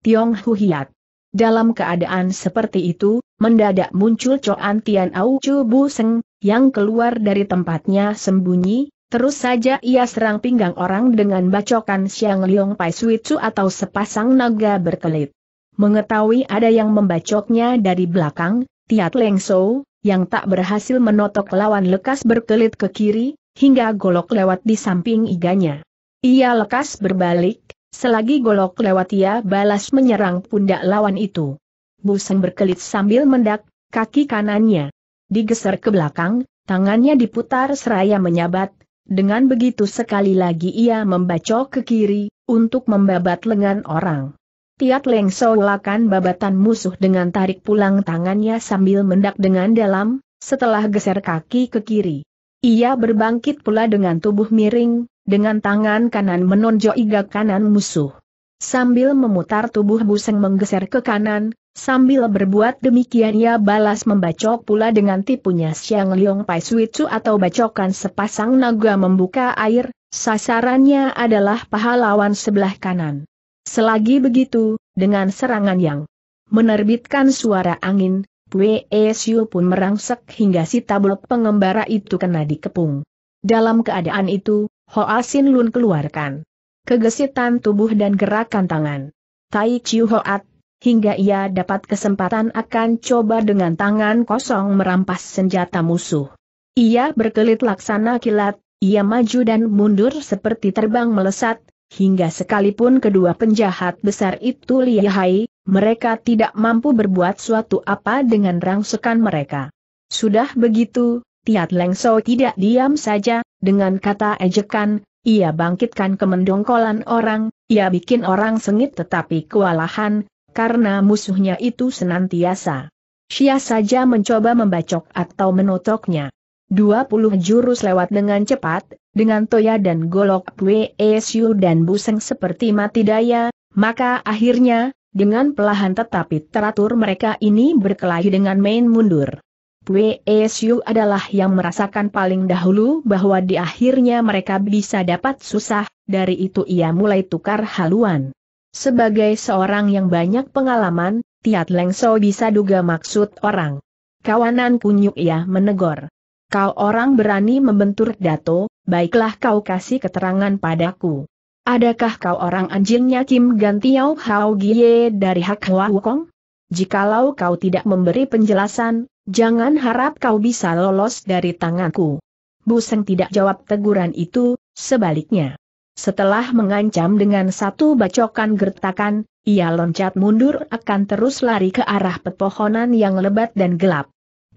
Tiong Hu Hiat. Dalam keadaan seperti itu, mendadak muncul Coan Tian Au Chu Bu Seng, yang keluar dari tempatnya sembunyi, terus saja ia serang pinggang orang dengan bacokan Siang Liong Pai Sui Chu atau sepasang naga berkelit. Mengetahui ada yang membacoknya dari belakang, Tiat Leng So, yang tak berhasil menotok lawan lekas berkelit ke kiri, hingga golok lewat di samping iganya. Ia lekas berbalik, selagi golok lewat ia balas menyerang pundak lawan itu. Bu Seng berkelit sambil mendak, kaki kanannya digeser ke belakang, tangannya diputar seraya menyabat, dengan begitu sekali lagi ia membacok ke kiri, untuk membabat lengan orang. Tiat Leng So lakukan babatan musuh dengan tarik pulang tangannya sambil mendak dengan dalam, setelah geser kaki ke kiri. Ia berbangkit pula dengan tubuh miring, dengan tangan kanan menonjok iga kanan musuh. Sambil memutar tubuh Bu Seng menggeser ke kanan, sambil berbuat demikian ia balas membacok pula dengan tipunya Siang Liong Pai Sui Chu atau bacokan sepasang naga membuka air, sasarannya adalah paha lawan sebelah kanan. Selagi begitu, dengan serangan yang menerbitkan suara angin, Pue Siu pun merangsek hingga si tabel pengembara itu kena dikepung. Dalam keadaan itu, Hoa Sin Lun keluarkan kegesitan tubuh dan gerakan tangan Tai Chiu Hoat, hingga ia dapat kesempatan akan coba dengan tangan kosong merampas senjata musuh. Ia berkelit laksana kilat, ia maju dan mundur seperti terbang melesat, hingga sekalipun kedua penjahat besar itu lihai, mereka tidak mampu berbuat suatu apa dengan rangsekan mereka. Sudah begitu, Tiat Leng So tidak diam saja, dengan kata ejekan, ia bangkitkan kemendongkolan orang, ia bikin orang sengit tetapi kewalahan, karena musuhnya itu senantiasa sia saja mencoba membacok atau menotoknya. 20 jurus lewat dengan cepat, dengan toya dan golok Pue Siu dan Bu Seng seperti mati daya, maka akhirnya, dengan perlahan tetapi teratur mereka ini berkelahi dengan main mundur. Pue Siu adalah yang merasakan paling dahulu bahwa di akhirnya mereka bisa dapat susah, dari itu ia mulai tukar haluan. Sebagai seorang yang banyak pengalaman, Tiat Leng So bisa duga maksud orang. Kawanan kunyuk ia menegur. Kau orang berani membentur Dato, baiklah kau kasih keterangan padaku. Adakah kau orang anjingnya Kim Gantiau Hao Gie dari Hak Hwa Wukong? Jikalau kau tidak memberi penjelasan, jangan harap kau bisa lolos dari tanganku. Bu Seng tidak jawab teguran itu, sebaliknya. Setelah mengancam dengan satu bacokan gertakan, ia loncat mundur akan terus lari ke arah pepohonan yang lebat dan gelap.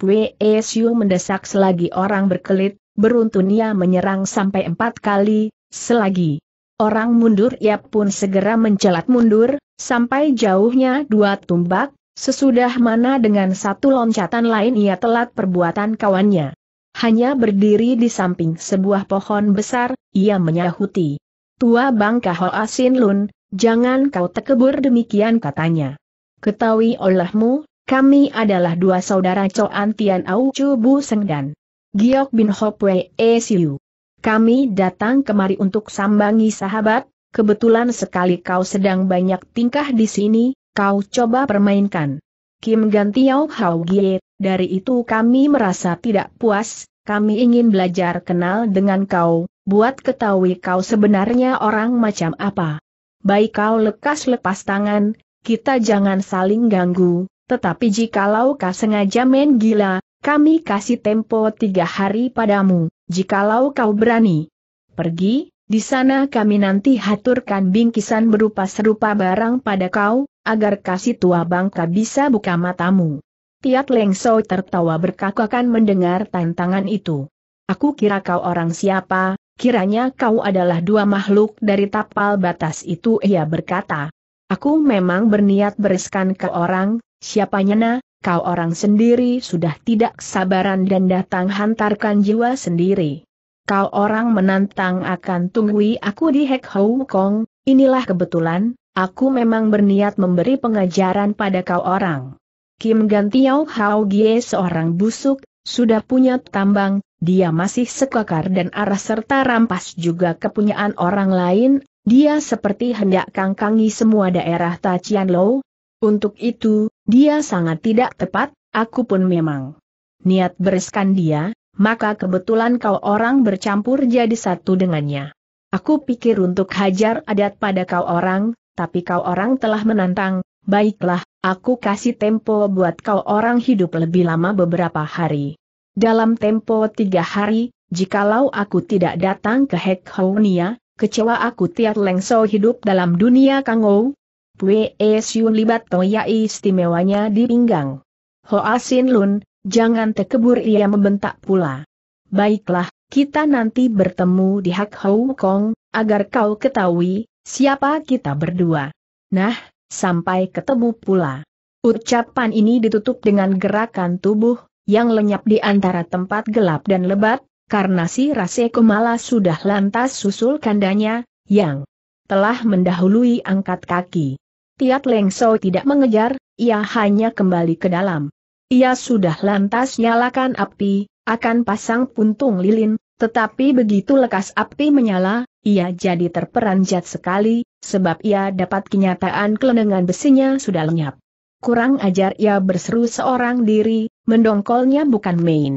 Pue Siu mendesak selagi orang berkelit, beruntun ia menyerang sampai 4 kali, selagi orang mundur ia pun segera mencelat mundur, sampai jauhnya 2 tumbak, sesudah mana dengan satu loncatan lain ia telat perbuatan kawannya. Hanya berdiri di samping sebuah pohon besar, ia menyahuti. "Tua Bangka Hoa Sin Lun, jangan kau tekebur demikian," katanya. "Ketahui olehmu, kami adalah dua saudara Coan Tian Au Chu Bu Seng dan Giok Bin Hop Wei Siu. Kami datang kemari untuk sambangi sahabat, kebetulan sekali kau sedang banyak tingkah di sini, kau coba permainkan Kim Gantiau Hao Gie, dari itu kami merasa tidak puas, kami ingin belajar kenal dengan kau, buat ketahui kau sebenarnya orang macam apa. Baik kau lekas-lepas tangan, kita jangan saling ganggu, tetapi jikalau kau sengaja main gila, kami kasih tempo 3 hari padamu, jikalau kau berani pergi, di sana kami nanti haturkan bingkisan berupa serupa barang pada kau, agar kasih tua bangka bisa buka matamu." Tiat Leng Sou tertawa berkakakan mendengar tantangan itu. "Aku kira kau orang siapa? Kiranya kau adalah dua makhluk dari tapal batas itu," ia berkata. "Aku memang berniat bereskan ke orang, siapa nyana, kau orang sendiri sudah tidak sabaran dan datang hantarkan jiwa sendiri. Kau orang menantang akan tunggui aku di Hek Hou Kong, inilah kebetulan, aku memang berniat memberi pengajaran pada kau orang." Kim Gantiau Hao Gie seorang busuk, sudah punya tambang, dia masih sekakar dan arah serta rampas juga kepunyaan orang lain, dia seperti hendak kangkangi semua daerah Tachian Lou. Untuk itu, dia sangat tidak tepat, aku pun memang niat bereskan dia, maka kebetulan kau orang bercampur jadi satu dengannya. Aku pikir untuk hajar adat pada kau orang, tapi kau orang telah menantang, baiklah, aku kasih tempo buat kau orang hidup lebih lama beberapa hari. Dalam tempo 3 hari, jikalau aku tidak datang ke Hek Hounia, kecewa aku Tiat Leng Sou hidup dalam dunia Kangou. Pue Siu libat toya istimewanya di pinggang. "Hoa Sin Lun, jangan tekebur," ia membentak pula. "Baiklah, kita nanti bertemu di Hek Hou Kong, agar kau ketahui siapa kita berdua. Nah, sampai ketemu pula." Ucapan ini ditutup dengan gerakan tubuh yang lenyap di antara tempat gelap dan lebat, karena si Raseko malah sudah lantas susul kandanya, yang telah mendahului angkat kaki. Tiat Leng Sou tidak mengejar, ia hanya kembali ke dalam. Ia sudah lantas nyalakan api, akan pasang puntung lilin, tetapi begitu lekas api menyala, ia jadi terperanjat sekali, sebab ia dapat kenyataan kelenengan besinya sudah lenyap. Kurang ajar, ia berseru seorang diri, mendongkolnya bukan main.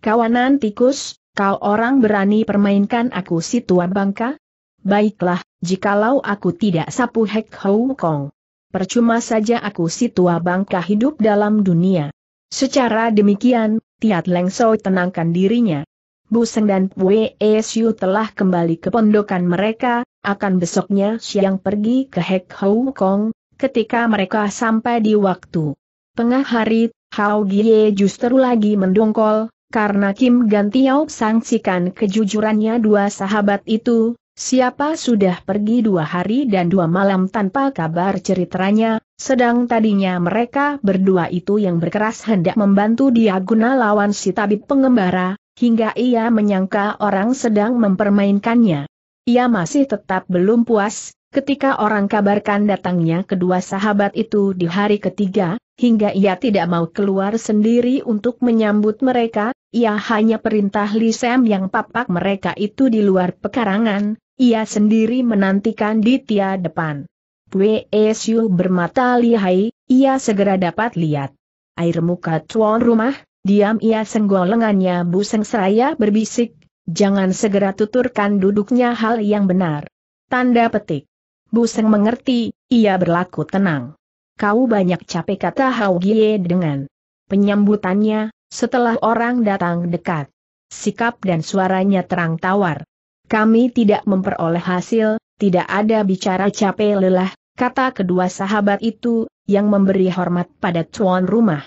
"Kawanan tikus, kau orang berani permainkan aku si tua bangka? Baiklah, jikalau aku tidak sapu Hek Hou Kong, percuma saja aku si tua bangka hidup dalam dunia." Secara demikian, Tiat Leng Sou tenangkan dirinya. Bu Seng dan Pue Siu telah kembali ke pondokan mereka, akan besoknya siang pergi ke Hek Hou Kong. Ketika mereka sampai di waktu tengah hari, Hao Gie justru lagi mendongkol, karena Kim Gantiau sangsikan kejujurannya dua sahabat itu, siapa sudah pergi 2 hari dan 2 malam tanpa kabar ceritanya, sedang tadinya mereka berdua itu yang berkeras hendak membantu dia guna lawan si tabib pengembara, hingga ia menyangka orang sedang mempermainkannya. Ia masih tetap belum puas, ketika orang kabarkan datangnya kedua sahabat itu di hari ketiga, hingga ia tidak mau keluar sendiri untuk menyambut mereka, ia hanya perintah Li Sam yang papak mereka itu di luar pekarangan, ia sendiri menantikan di tiap depan. Pue Siu bermata lihai, ia segera dapat lihat air muka tuan rumah, diam ia senggol lengannya. Bu Seng seraya berbisik, "Jangan segera tuturkan duduknya hal yang benar." Tanda petik. Bu Seng mengerti, ia berlaku tenang. "Kau banyak capek," kata Hao Gie dengan penyambutannya, setelah orang datang dekat. Sikap dan suaranya terang tawar. "Kami tidak memperoleh hasil, tidak ada bicara capek lelah," kata kedua sahabat itu, yang memberi hormat pada tuan rumah.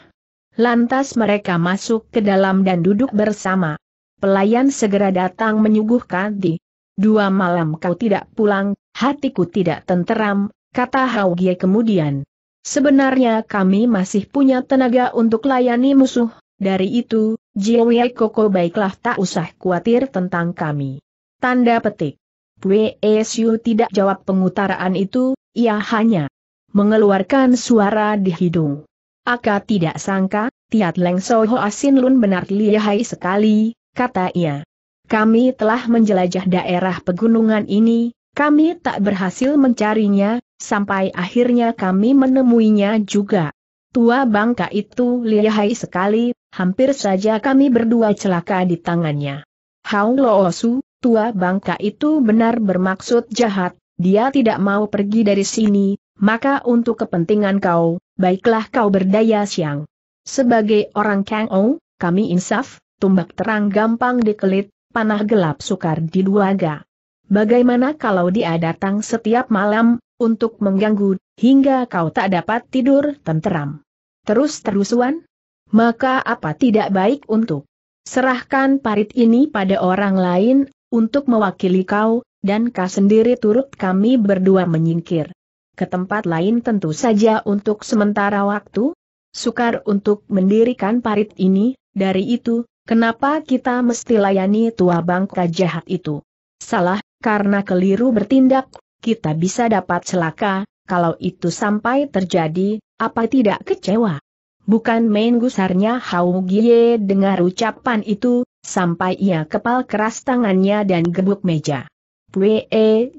Lantas mereka masuk ke dalam dan duduk bersama. Pelayan segera datang menyuguhkan di 2 malam kau tidak pulang, hatiku tidak tenteram," kata Hao Gie kemudian. Sebenarnya kami masih punya tenaga untuk layani musuh, dari itu, Jiwei Koko baiklah tak usah khawatir tentang kami. Tanda petik. Pue Siu tidak jawab pengutaraan itu, ia hanya mengeluarkan suara di hidung. Aka tidak sangka, Tiat Leng Sou Hoa Sin Lun benar lihai sekali, kata ia. Kami telah menjelajah daerah pegunungan ini, kami tak berhasil mencarinya, sampai akhirnya kami menemuinya juga. Tua bangka itu lihai sekali, hampir saja kami berdua celaka di tangannya. Hao Lo Su, tua bangka itu benar bermaksud jahat, dia tidak mau pergi dari sini, maka untuk kepentingan kau, baiklah kau berdaya siang. Sebagai orang Kangou, kami insaf, tumbak terang gampang dikelit, panah gelap sukar diduaga. Bagaimana kalau dia datang setiap malam, untuk mengganggu, hingga kau tak dapat tidur tenteram? Terus-terusan? Maka apa tidak baik untuk serahkan parit ini pada orang lain, untuk mewakili kau, dan kau sendiri turut kami berdua menyingkir ke tempat lain, tentu saja untuk sementara waktu. Sukar untuk mendirikan parit ini, dari itu, kenapa kita mesti layani tua bangka jahat itu? Salah, karena keliru bertindak, kita bisa dapat celaka, kalau itu sampai terjadi, apa tidak kecewa? Bukan main gusarnya Hao Gie dengar ucapan itu, sampai ia kepal keras tangannya dan gebuk meja. Pue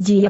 Jie,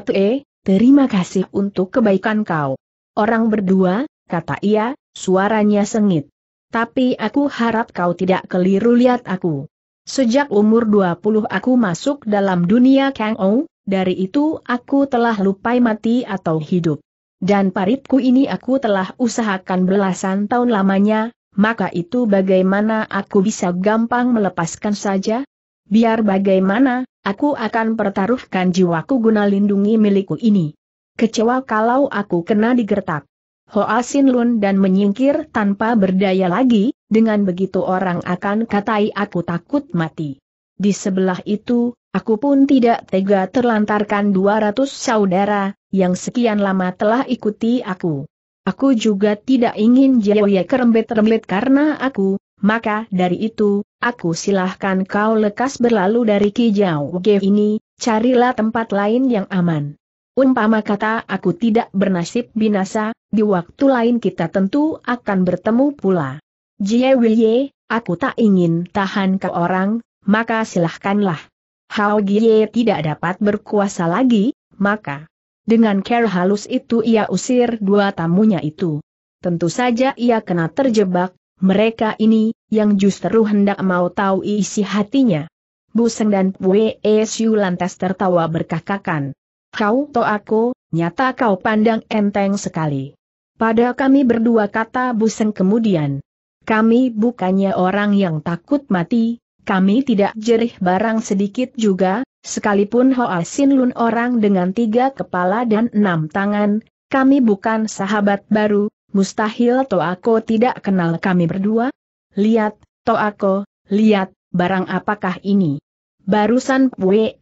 terima kasih untuk kebaikan kau. Orang berdua, kata ia, suaranya sengit. Tapi aku harap kau tidak keliru lihat aku. Sejak umur 20 aku masuk dalam dunia Kangou, dari itu aku telah lupai mati atau hidup. Dan paritku ini aku telah usahakan belasan tahun lamanya, maka itu bagaimana aku bisa gampang melepaskan saja? Biar bagaimana, aku akan pertaruhkan jiwaku guna lindungi milikku ini. Kecewa kalau aku kena digertak. Hoa Sin Lun dan menyingkir tanpa berdaya lagi, dengan begitu orang akan katai aku takut mati. Di sebelah itu, aku pun tidak tega terlantarkan 200 saudara, yang sekian lama telah ikuti aku. Aku juga tidak ingin Jiwei kerembet-rembet karena aku, maka dari itu, aku silahkan kau lekas berlalu dari Kijau Ge ini, carilah tempat lain yang aman. Umpama kata aku tidak bernasib binasa, di waktu lain kita tentu akan bertemu pula. Jiwei, aku tak ingin tahan ke orang, maka silahkanlah. Hao Gie tidak dapat berkuasa lagi, maka dengan cara halus itu ia usir dua tamunya itu. Tentu saja ia kena terjebak. Mereka ini, yang justru hendak mau tahu isi hatinya. Bu Seng dan Pue Siu lantas tertawa berkakakan. Kau to aku, nyata kau pandang enteng sekali pada kami berdua, kata Bu Seng kemudian. Kami bukannya orang yang takut mati, kami tidak jerih barang sedikit juga, sekalipun Hoa Sin Lun orang dengan 3 kepala dan 6 tangan, kami bukan sahabat baru. Mustahil Toako tidak kenal kami berdua? Lihat, Toako, lihat, barang apakah ini? Barusan Pue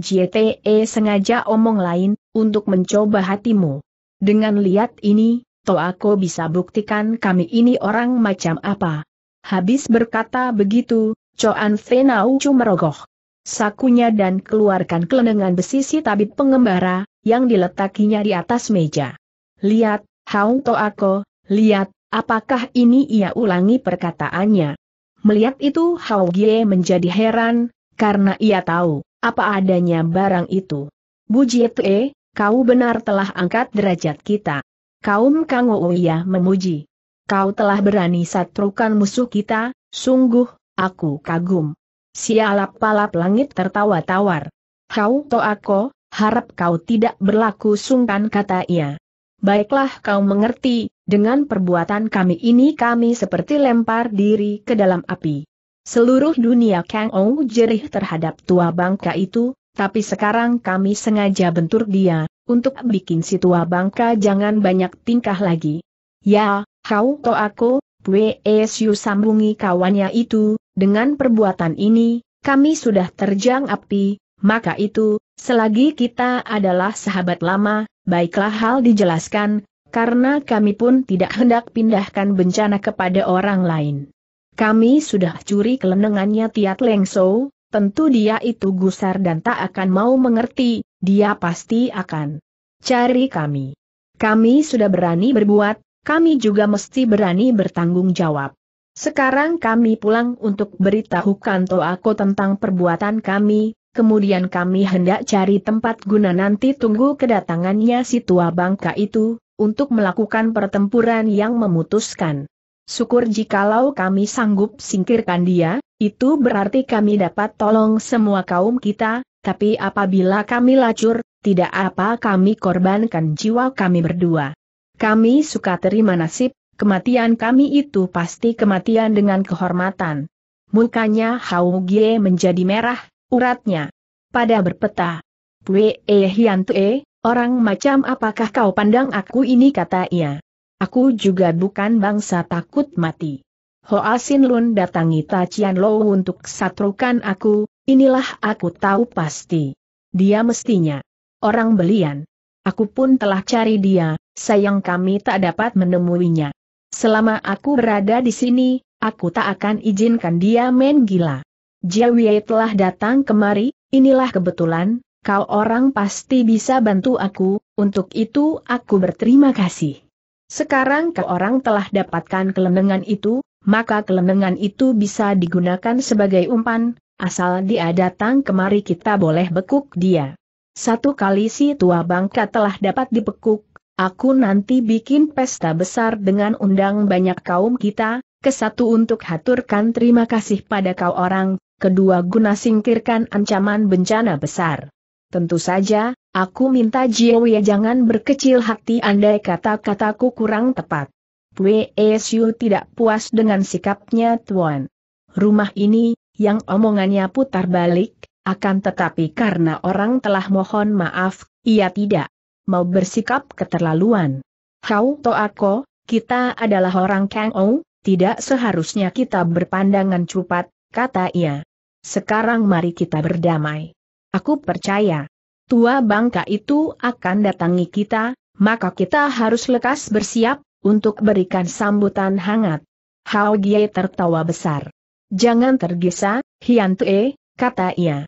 Jte sengaja omong lain, untuk mencoba hatimu. Dengan lihat ini, Toako bisa buktikan kami ini orang macam apa. Habis berkata begitu, Coan Fenau merogoh sakunya dan keluarkan kelenengan besi si tabib pengembara, yang diletakinya di atas meja. Lihat, Hao Toako, lihat, apakah ini? Ia ulangi perkataannya. Melihat itu Hao Gie menjadi heran, karena ia tahu apa adanya barang itu. Bu Jie, kau benar telah angkat derajat kita. Kaum Kangou, ia memuji. Kau telah berani satrukan musuh kita, sungguh, aku kagum. Si alap-alap langit tertawa tawar. Hao Toako, harap kau tidak berlaku sungkan, kata ia. Baiklah kau mengerti, dengan perbuatan kami ini kami seperti lempar diri ke dalam api. Seluruh dunia Kangou jerih terhadap tua bangka itu, tapi sekarang kami sengaja bentur dia, untuk bikin si tua bangka jangan banyak tingkah lagi. Ya, Hao Toako, Pue Siu sambungi kawannya itu, dengan perbuatan ini, kami sudah terjang api, maka itu, selagi kita adalah sahabat lama, baiklah hal dijelaskan, karena kami pun tidak hendak pindahkan bencana kepada orang lain. Kami sudah curi kelenengannya Tiat Leng Sou, tentu dia itu gusar dan tak akan mau mengerti, dia pasti akan cari kami. Kami sudah berani berbuat, kami juga mesti berani bertanggung jawab. Sekarang kami pulang untuk beritahukan Toako tentang perbuatan kami, kemudian kami hendak cari tempat guna nanti tunggu kedatangannya si tua bangka itu, untuk melakukan pertempuran yang memutuskan. Syukur jikalau kami sanggup singkirkan dia, itu berarti kami dapat tolong semua kaum kita, tapi apabila kami lacur, tidak apa kami korbankan jiwa kami berdua. Kami suka terima nasib. Kematian kami itu pasti kematian dengan kehormatan. Mukanya Hao Gie menjadi merah, uratnya pada berpeta. Pue Hian Tue, orang macam apakah kau pandang aku ini, kata ia. Aku juga bukan bangsa takut mati. Hoa Sin Lun datangi Ta Cian Lo untuk satrukan aku, inilah aku tahu pasti. Dia mestinya orang belian. Aku pun telah cari dia, sayang kami tak dapat menemuinya. Selama aku berada di sini, aku tak akan izinkan dia main gila. Jiawie telah datang kemari, inilah kebetulan, kau orang pasti bisa bantu aku, untuk itu aku berterima kasih. Sekarang kau orang telah dapatkan kelenengan itu, maka kelenengan itu bisa digunakan sebagai umpan, asal dia datang kemari kita boleh bekuk dia. Satu kali si tua bangka telah dapat dipekuk, aku nanti bikin pesta besar dengan undang banyak kaum kita, kesatu untuk haturkan terima kasih pada kau orang, kedua guna singkirkan ancaman bencana besar. Tentu saja, aku minta Jiawie jangan berkecil hati andai kata-kataku kurang tepat. Pue Siu tidak puas dengan sikapnya tuan rumah ini, yang omongannya putar balik, akan tetapi karena orang telah mohon maaf, ia tidak mau bersikap keterlaluan. Kau Toako, kita adalah orang Kang Ou, tidak seharusnya kita berpandangan cupat, kata ia. Sekarang mari kita berdamai. Aku percaya tua bangka itu akan datangi kita, maka kita harus lekas bersiap untuk berikan sambutan hangat. Hao Gie tertawa besar. Jangan tergesa, Hian Tue, kata ia.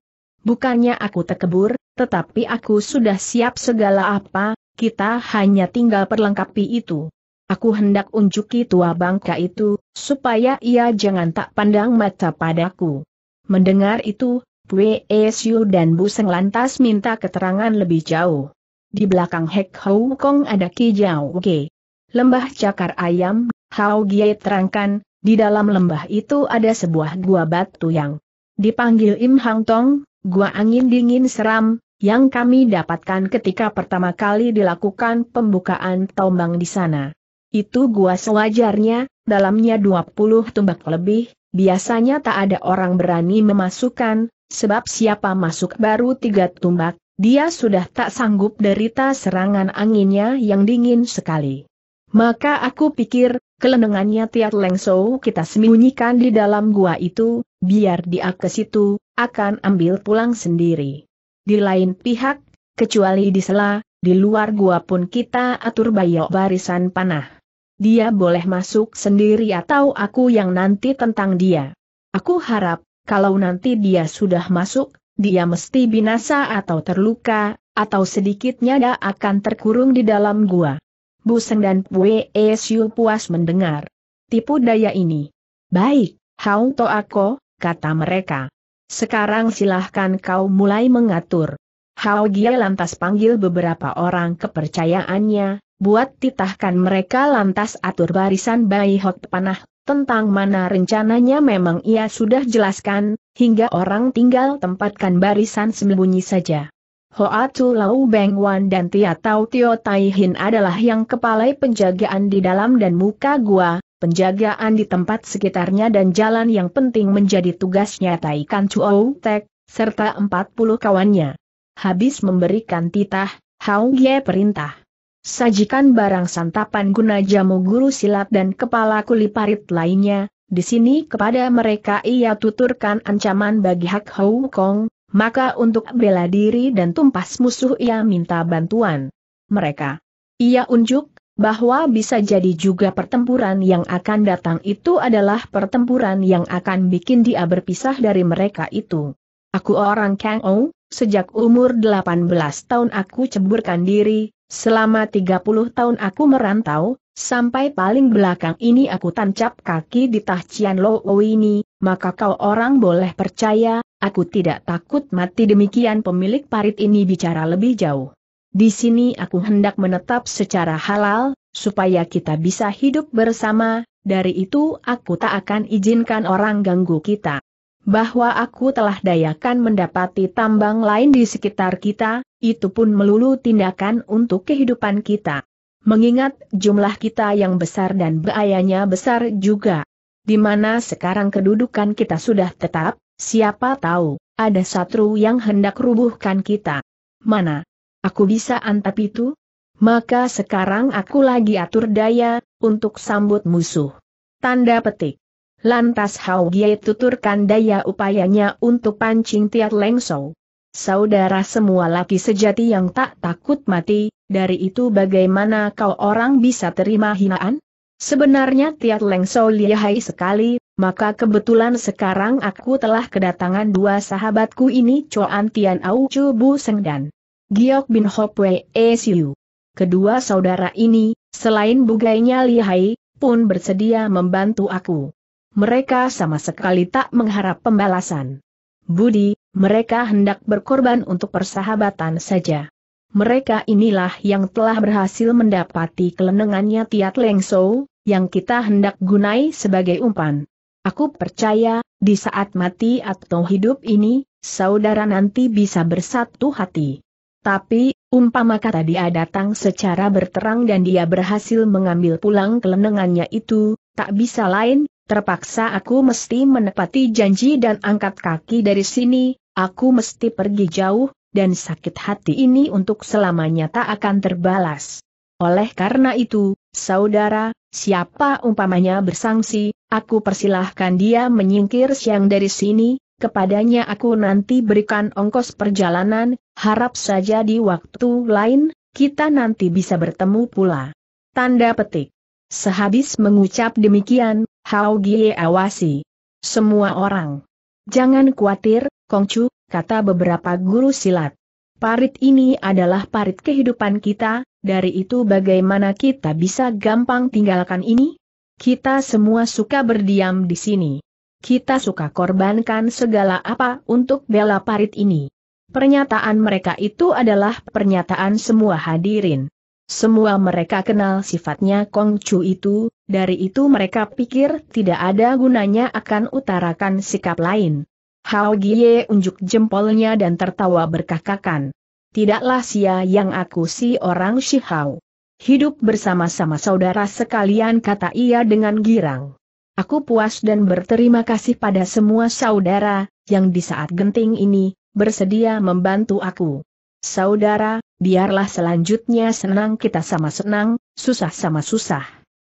Bukannya aku terkebur, tetapi aku sudah siap segala apa, kita hanya tinggal perlengkapi itu. Aku hendak unjuki tua bangka itu, supaya ia jangan tak pandang mata padaku. Mendengar itu, Pue Siu dan Bu Seng lantas minta keterangan lebih jauh. Di belakang Hek Hou Kong ada Ki Jiao Ge. Lembah cakar ayam, Hao Gie terangkan, di dalam lembah itu ada sebuah gua batu yang dipanggil Im Hang Tong, gua angin dingin seram, yang kami dapatkan ketika pertama kali dilakukan pembukaan tombang di sana. Itu gua sewajarnya, dalamnya 20 tumbak lebih, biasanya tak ada orang berani memasukkan, sebab siapa masuk baru 3 tumbak, dia sudah tak sanggup derita serangan anginnya yang dingin sekali. Maka aku pikir, kelenengannya Tiat Leng Sou kita sembunyikan di dalam gua itu, biar dia ke situ, akan ambil pulang sendiri. Di lain pihak, kecuali di sela, di luar gua pun kita atur bayok barisan panah. Dia boleh masuk sendiri atau aku yang nanti tentang dia. Aku harap, kalau nanti dia sudah masuk, dia mesti binasa atau terluka, atau sedikitnya dia akan terkurung di dalam gua. Bu Seng dan Pue Siu puas mendengar tipu daya ini. Baik, Hao Toako, kata mereka. Sekarang silahkan kau mulai mengatur. Hao Gie lantas panggil beberapa orang kepercayaannya, buat titahkan mereka lantas atur barisan baihok panah, tentang mana rencananya memang ia sudah jelaskan, hingga orang tinggal tempatkan barisan sembunyi saja. Hoa Tu Lau Beng Wan dan Tia Tau Tio Tai Hin adalah yang kepalai penjagaan di dalam dan muka gua. Penjagaan di tempat sekitarnya dan jalan yang penting menjadi tugasnya Tai Kan Chuo Tek, serta 40 kawannya. Habis memberikan titah, Hao Gie perintah. Sajikan barang santapan guna jamu guru silat dan kepala kuliparit lainnya, di sini kepada mereka ia tuturkan ancaman bagi Hak Hou Kong, maka untuk bela diri dan tumpas musuh ia minta bantuan mereka. Ia unjuk bahwa bisa jadi juga pertempuran yang akan datang itu adalah pertempuran yang akan bikin dia berpisah dari mereka itu. Aku orang Kang Ou, sejak umur 18 tahun aku ceburkan diri, selama 30 tahun aku merantau, sampai paling belakang ini aku tancap kaki di Tahcian Lo ini, maka kau orang boleh percaya, aku tidak takut mati. Demikian pemilik parit ini bicara lebih jauh. Di sini aku hendak menetap secara halal, supaya kita bisa hidup bersama, dari itu aku tak akan izinkan orang ganggu kita. Bahwa aku telah dayakan mendapati tambang lain di sekitar kita, itu pun melulu tindakan untuk kehidupan kita. Mengingat jumlah kita yang besar dan bahayanya besar juga. Di mana sekarang kedudukan kita sudah tetap, siapa tahu, ada satru yang hendak rubuhkan kita. Mana? Aku bisa antap itu? Maka sekarang aku lagi atur daya, untuk sambut musuh. Tanda petik. Lantas Hao Gie tuturkan daya upayanya untuk pancing Tiat Leng Sou. Saudara semua laki sejati yang tak takut mati, dari itu bagaimana kau orang bisa terima hinaan? Sebenarnya Tiat Leng Sou lihai sekali, maka kebetulan sekarang aku telah kedatangan dua sahabatku ini, Chuan Tian Au Chu Bu Seng dan Giok Bin Ho Pwe Siu. Kedua saudara ini, selain bugainya lihai, pun bersedia membantu aku. Mereka sama sekali tak mengharap pembalasan. Budi, mereka hendak berkorban untuk persahabatan saja. Mereka inilah yang telah berhasil mendapati kelenengannya Tiat Leng Sou, yang kita hendak gunai sebagai umpan. Aku percaya, di saat mati atau hidup ini, saudara nanti bisa bersatu hati. Tapi, umpama kata dia datang secara berterang dan dia berhasil mengambil pulang kelenengannya itu, tak bisa lain, terpaksa aku mesti menepati janji dan angkat kaki dari sini, aku mesti pergi jauh, dan sakit hati ini untuk selamanya tak akan terbalas. Oleh karena itu, saudara, siapa umpamanya bersangsi, aku persilahkan dia menyingkir siang dari sini. Kepadanya aku nanti berikan ongkos perjalanan, harap saja di waktu lain, kita nanti bisa bertemu pula. Tanda petik. Sehabis mengucap demikian, Hao Gie awasi semua orang. Jangan khawatir, Kongcu, kata beberapa guru silat. Parit ini adalah parit kehidupan kita, dari itu bagaimana kita bisa gampang tinggalkan ini? Kita semua suka berdiam di sini. Kita suka korbankan segala apa untuk bela parit ini. Pernyataan mereka itu adalah pernyataan semua hadirin. Semua mereka kenal sifatnya Kongcu itu, dari itu mereka pikir tidak ada gunanya akan utarakan sikap lain. Hao Gie unjuk jempolnya dan tertawa berkakakan. Tidaklah sia yang aku si orang Shihao. Hidup bersama-sama saudara sekalian, kata ia dengan girang. Aku puas dan berterima kasih pada semua saudara, yang di saat genting ini, bersedia membantu aku. Saudara, biarlah selanjutnya senang kita sama senang, susah sama susah.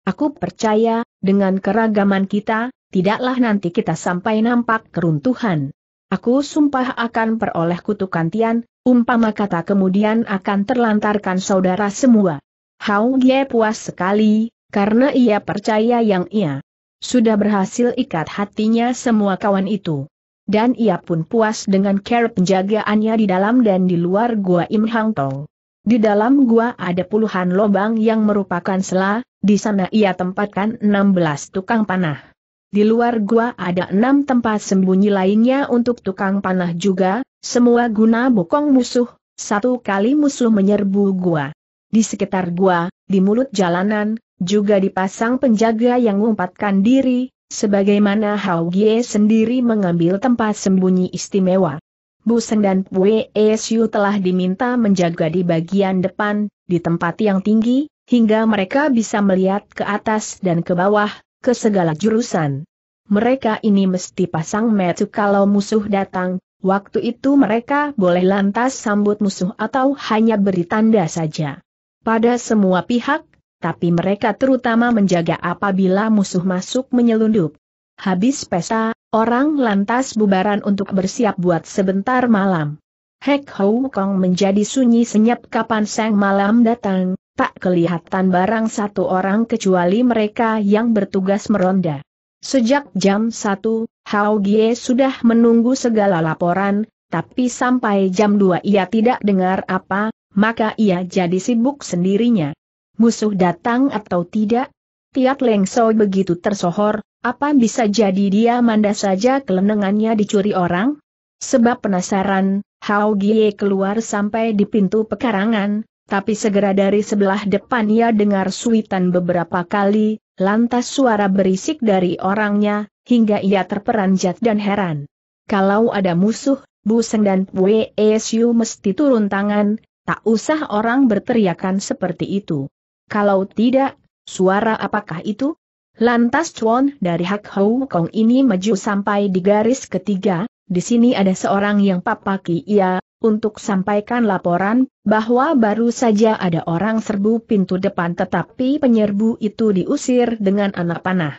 Aku percaya, dengan keragaman kita, tidaklah nanti kita sampai nampak keruntuhan. Aku sumpah akan peroleh kutukan Tian, umpama kata kemudian akan terlantarkan saudara semua. Hao Gie puas sekali, karena ia percaya yang ia sudah berhasil ikat hatinya semua kawan itu. Dan ia pun puas dengan cara penjagaannya di dalam dan di luar gua Im Hang Tong. Di dalam gua ada puluhan lubang yang merupakan sela, di sana ia tempatkan 16 tukang panah. Di luar gua ada 6 tempat sembunyi lainnya untuk tukang panah juga, semua guna bokong musuh, satu kali musuh menyerbu gua. Di sekitar gua, di mulut jalanan, juga dipasang penjaga yang mengumpatkan diri, sebagaimana Hao Gie sendiri mengambil tempat sembunyi istimewa. Bu Seng dan Pwe Siu telah diminta menjaga di bagian depan, di tempat yang tinggi, hingga mereka bisa melihat ke atas dan ke bawah, ke segala jurusan. Mereka ini mesti pasang mata kalau musuh datang, waktu itu mereka boleh lantas sambut musuh atau hanya beri tanda saja. Pada semua pihak, tapi mereka terutama menjaga apabila musuh masuk menyelundup. Habis pesta, orang lantas bubaran untuk bersiap buat sebentar malam. Hek Hou Kong menjadi sunyi senyap kapan sang malam datang, tak kelihatan barang satu orang kecuali mereka yang bertugas meronda. Sejak jam 1, Hao Gie sudah menunggu segala laporan, tapi sampai jam 2 ia tidak dengar apa, maka ia jadi sibuk sendirinya. Musuh datang atau tidak? Tiat Leng Soi begitu tersohor, apa bisa jadi dia manda saja kelenengannya dicuri orang? Sebab penasaran, Hao Gie keluar sampai di pintu pekarangan, tapi segera dari sebelah depan ia dengar suitan beberapa kali, lantas suara berisik dari orangnya, hingga ia terperanjat dan heran. Kalau ada musuh, Bu Seng dan Pue Siu mesti turun tangan, tak usah orang berteriakan seperti itu. Kalau tidak, suara apakah itu? Lantas Chuan dari Hak Hou Kong ini maju sampai di garis ketiga. Di sini ada seorang yang papaki ia, untuk sampaikan laporan, bahwa baru saja ada orang serbu pintu depan tetapi penyerbu itu diusir dengan anak panah.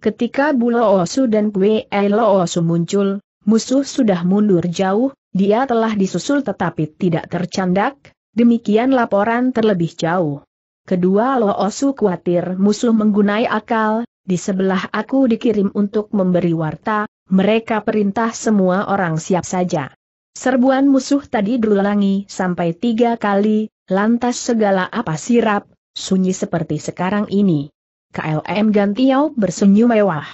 Ketika Bu Loosu dan Kue Loosu muncul, musuh sudah mundur jauh, dia telah disusul tetapi tidak tercandak, demikian laporan terlebih jauh. Kedua Loosu khawatir musuh menggunai akal, di sebelah aku dikirim untuk memberi warta, mereka perintah semua orang siap saja. Serbuan musuh tadi diulangi sampai 3 kali, lantas segala apa sirap, sunyi seperti sekarang ini. KLM Gantiau bersenyum mewah.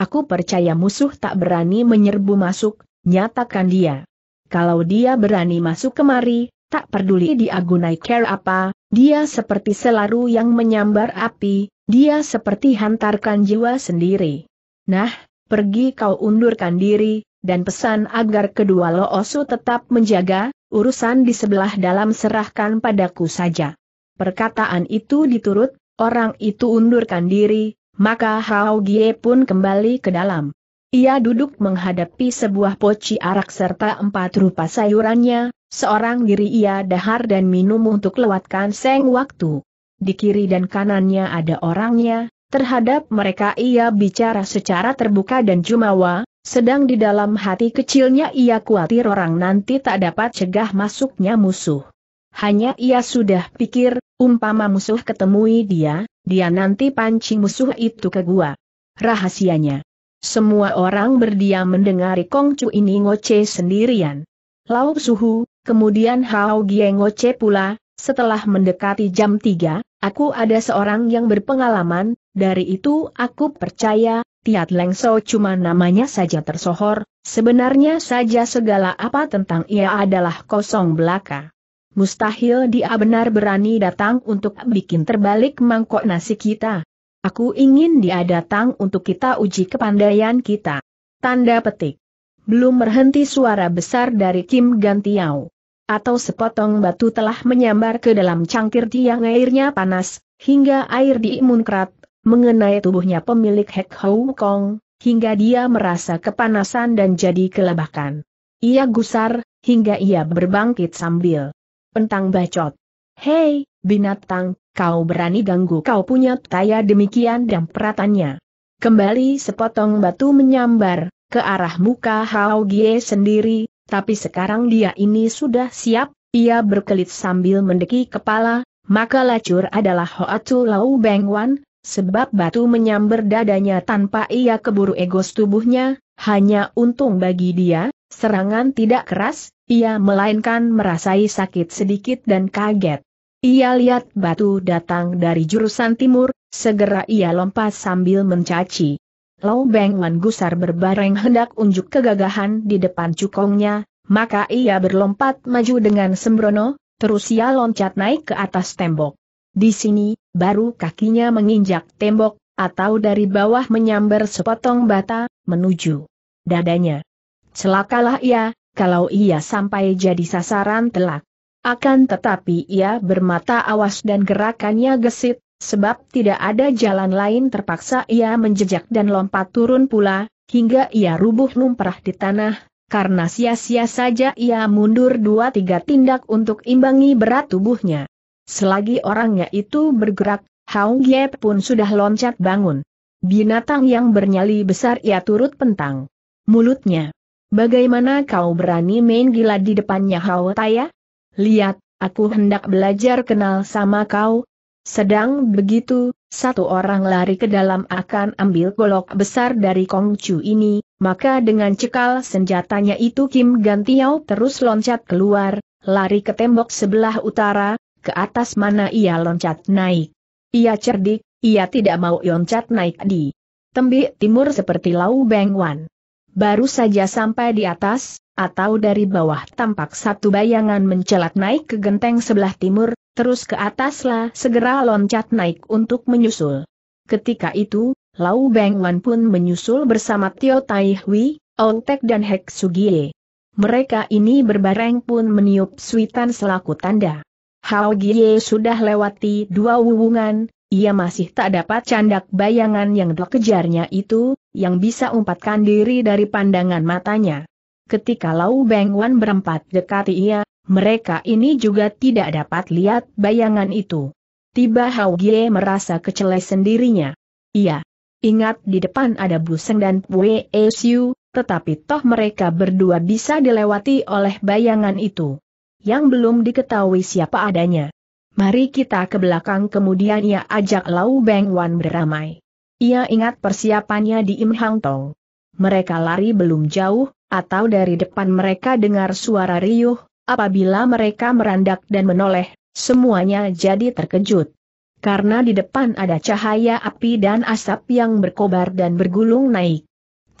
Aku percaya musuh tak berani menyerbu masuk, nyatakan dia. Kalau dia berani masuk kemari, tak peduli dia gunai care apa, dia seperti selaru yang menyambar api, dia seperti hantarkan jiwa sendiri. Nah, pergi kau undurkan diri, dan pesan agar kedua Loosu tetap menjaga, urusan di sebelah dalam serahkan padaku saja. Perkataan itu diturut, orang itu undurkan diri, maka Hao Gie pun kembali ke dalam. Ia duduk menghadapi sebuah poci arak serta 4 rupa sayurannya, seorang diri ia dahar dan minum untuk lewatkan seng waktu. Di kiri dan kanannya ada orangnya, terhadap mereka ia bicara secara terbuka dan jumawa, sedang di dalam hati kecilnya ia khawatir orang nanti tak dapat cegah masuknya musuh. Hanya ia sudah pikir, umpama musuh ketemui dia nanti pancing musuh itu ke gua. Rahasianya. Semua orang berdiam mendengari Kong Cu ini ngoceh sendirian. Lau Suhu, kemudian Hao Gie ngoceh pula, setelah mendekati jam 3, aku ada seorang yang berpengalaman, dari itu aku percaya, Tiat Leng Soi cuma namanya saja tersohor, sebenarnya saja segala apa tentang ia adalah kosong belaka. Mustahil dia benar berani datang untuk bikin terbalik mangkok nasi kita. Aku ingin dia datang untuk kita uji kepandaian kita. Tanda petik. Belum berhenti suara besar dari Kim Gantiau. Atau sepotong batu telah menyambar ke dalam cangkir yang airnya panas, hingga air dimunkrat, mengenai tubuhnya pemilik Hek Hou Kong, hingga dia merasa kepanasan dan jadi kelebakan. Ia gusar, hingga ia berbangkit sambil pentang bacot. Hei, binatang! Kau berani ganggu kau punya taya demikian dan peratannya. Kembali sepotong batu menyambar, ke arah muka Hao Gie sendiri, tapi sekarang dia ini sudah siap, ia berkelit sambil mendeki kepala, maka lacur adalah Hoatu Lau Beng Wan, sebab batu menyambar dadanya tanpa ia keburu egos tubuhnya, hanya untung bagi dia, serangan tidak keras, ia melainkan merasai sakit sedikit dan kaget. Ia lihat batu datang dari jurusan timur, segera ia lompat sambil mencaci. Lau Beng Wan gusar berbareng hendak unjuk kegagahan di depan cukongnya, maka ia berlompat maju dengan sembrono, terus ia loncat naik ke atas tembok. Di sini, baru kakinya menginjak tembok, atau dari bawah menyambar sepotong bata, menuju dadanya. Celakalah ia, kalau ia sampai jadi sasaran telak. Akan tetapi ia bermata awas dan gerakannya gesit, sebab tidak ada jalan lain terpaksa ia menjejak dan lompat turun pula, hingga ia rubuh lumrah di tanah, karena sia-sia saja ia mundur 2-3 tindak untuk imbangi berat tubuhnya. Selagi orangnya itu bergerak, Hao Gie pun sudah loncat bangun. Binatang yang bernyali besar ia turut pentang mulutnya. Bagaimana kau berani main gila di depannya Hao Taya? Lihat, aku hendak belajar kenal sama kau, Sedang begitu, satu orang lari ke dalam akan ambil golok besar dari Kongcu ini, maka dengan cekal senjatanya itu Kim Gantiau terus loncat keluar, lari ke tembok sebelah utara, ke atas mana ia loncat naik. Ia cerdik, ia tidak mau loncat naik di tembik timur seperti Lau Beng Wan. Baru saja sampai di atas, atau dari bawah tampak satu bayangan mencelat naik ke genteng sebelah timur, terus ke ataslah segera loncat naik untuk menyusul. Ketika itu, Lau Beng Wan pun menyusul bersama Tio Tai Hui, Ontek dan Hek Sugie. Mereka ini berbareng pun meniup suitan selaku tanda. Hao Gie sudah lewati dua wuwungan, ia masih tak dapat candak bayangan yang dikejarnya itu, yang bisa umpatkan diri dari pandangan matanya. Ketika Lau Beng Wan berempat dekati ia, mereka ini juga tidak dapat lihat bayangan itu. Tiba Hao Gie merasa kecelai sendirinya. Ia ingat di depan ada Buseng dan Pue Siu, tetapi toh mereka berdua bisa dilewati oleh bayangan itu, yang belum diketahui siapa adanya. Mari kita ke belakang, kemudian ia ajak Lau Beng Wan beramai. Ia ingat persiapannya di Im Hang Tong. Mereka lari belum jauh, atau dari depan mereka dengar suara riuh, apabila mereka merandak dan menoleh, semuanya jadi terkejut. Karena di depan ada cahaya api dan asap yang berkobar dan bergulung naik.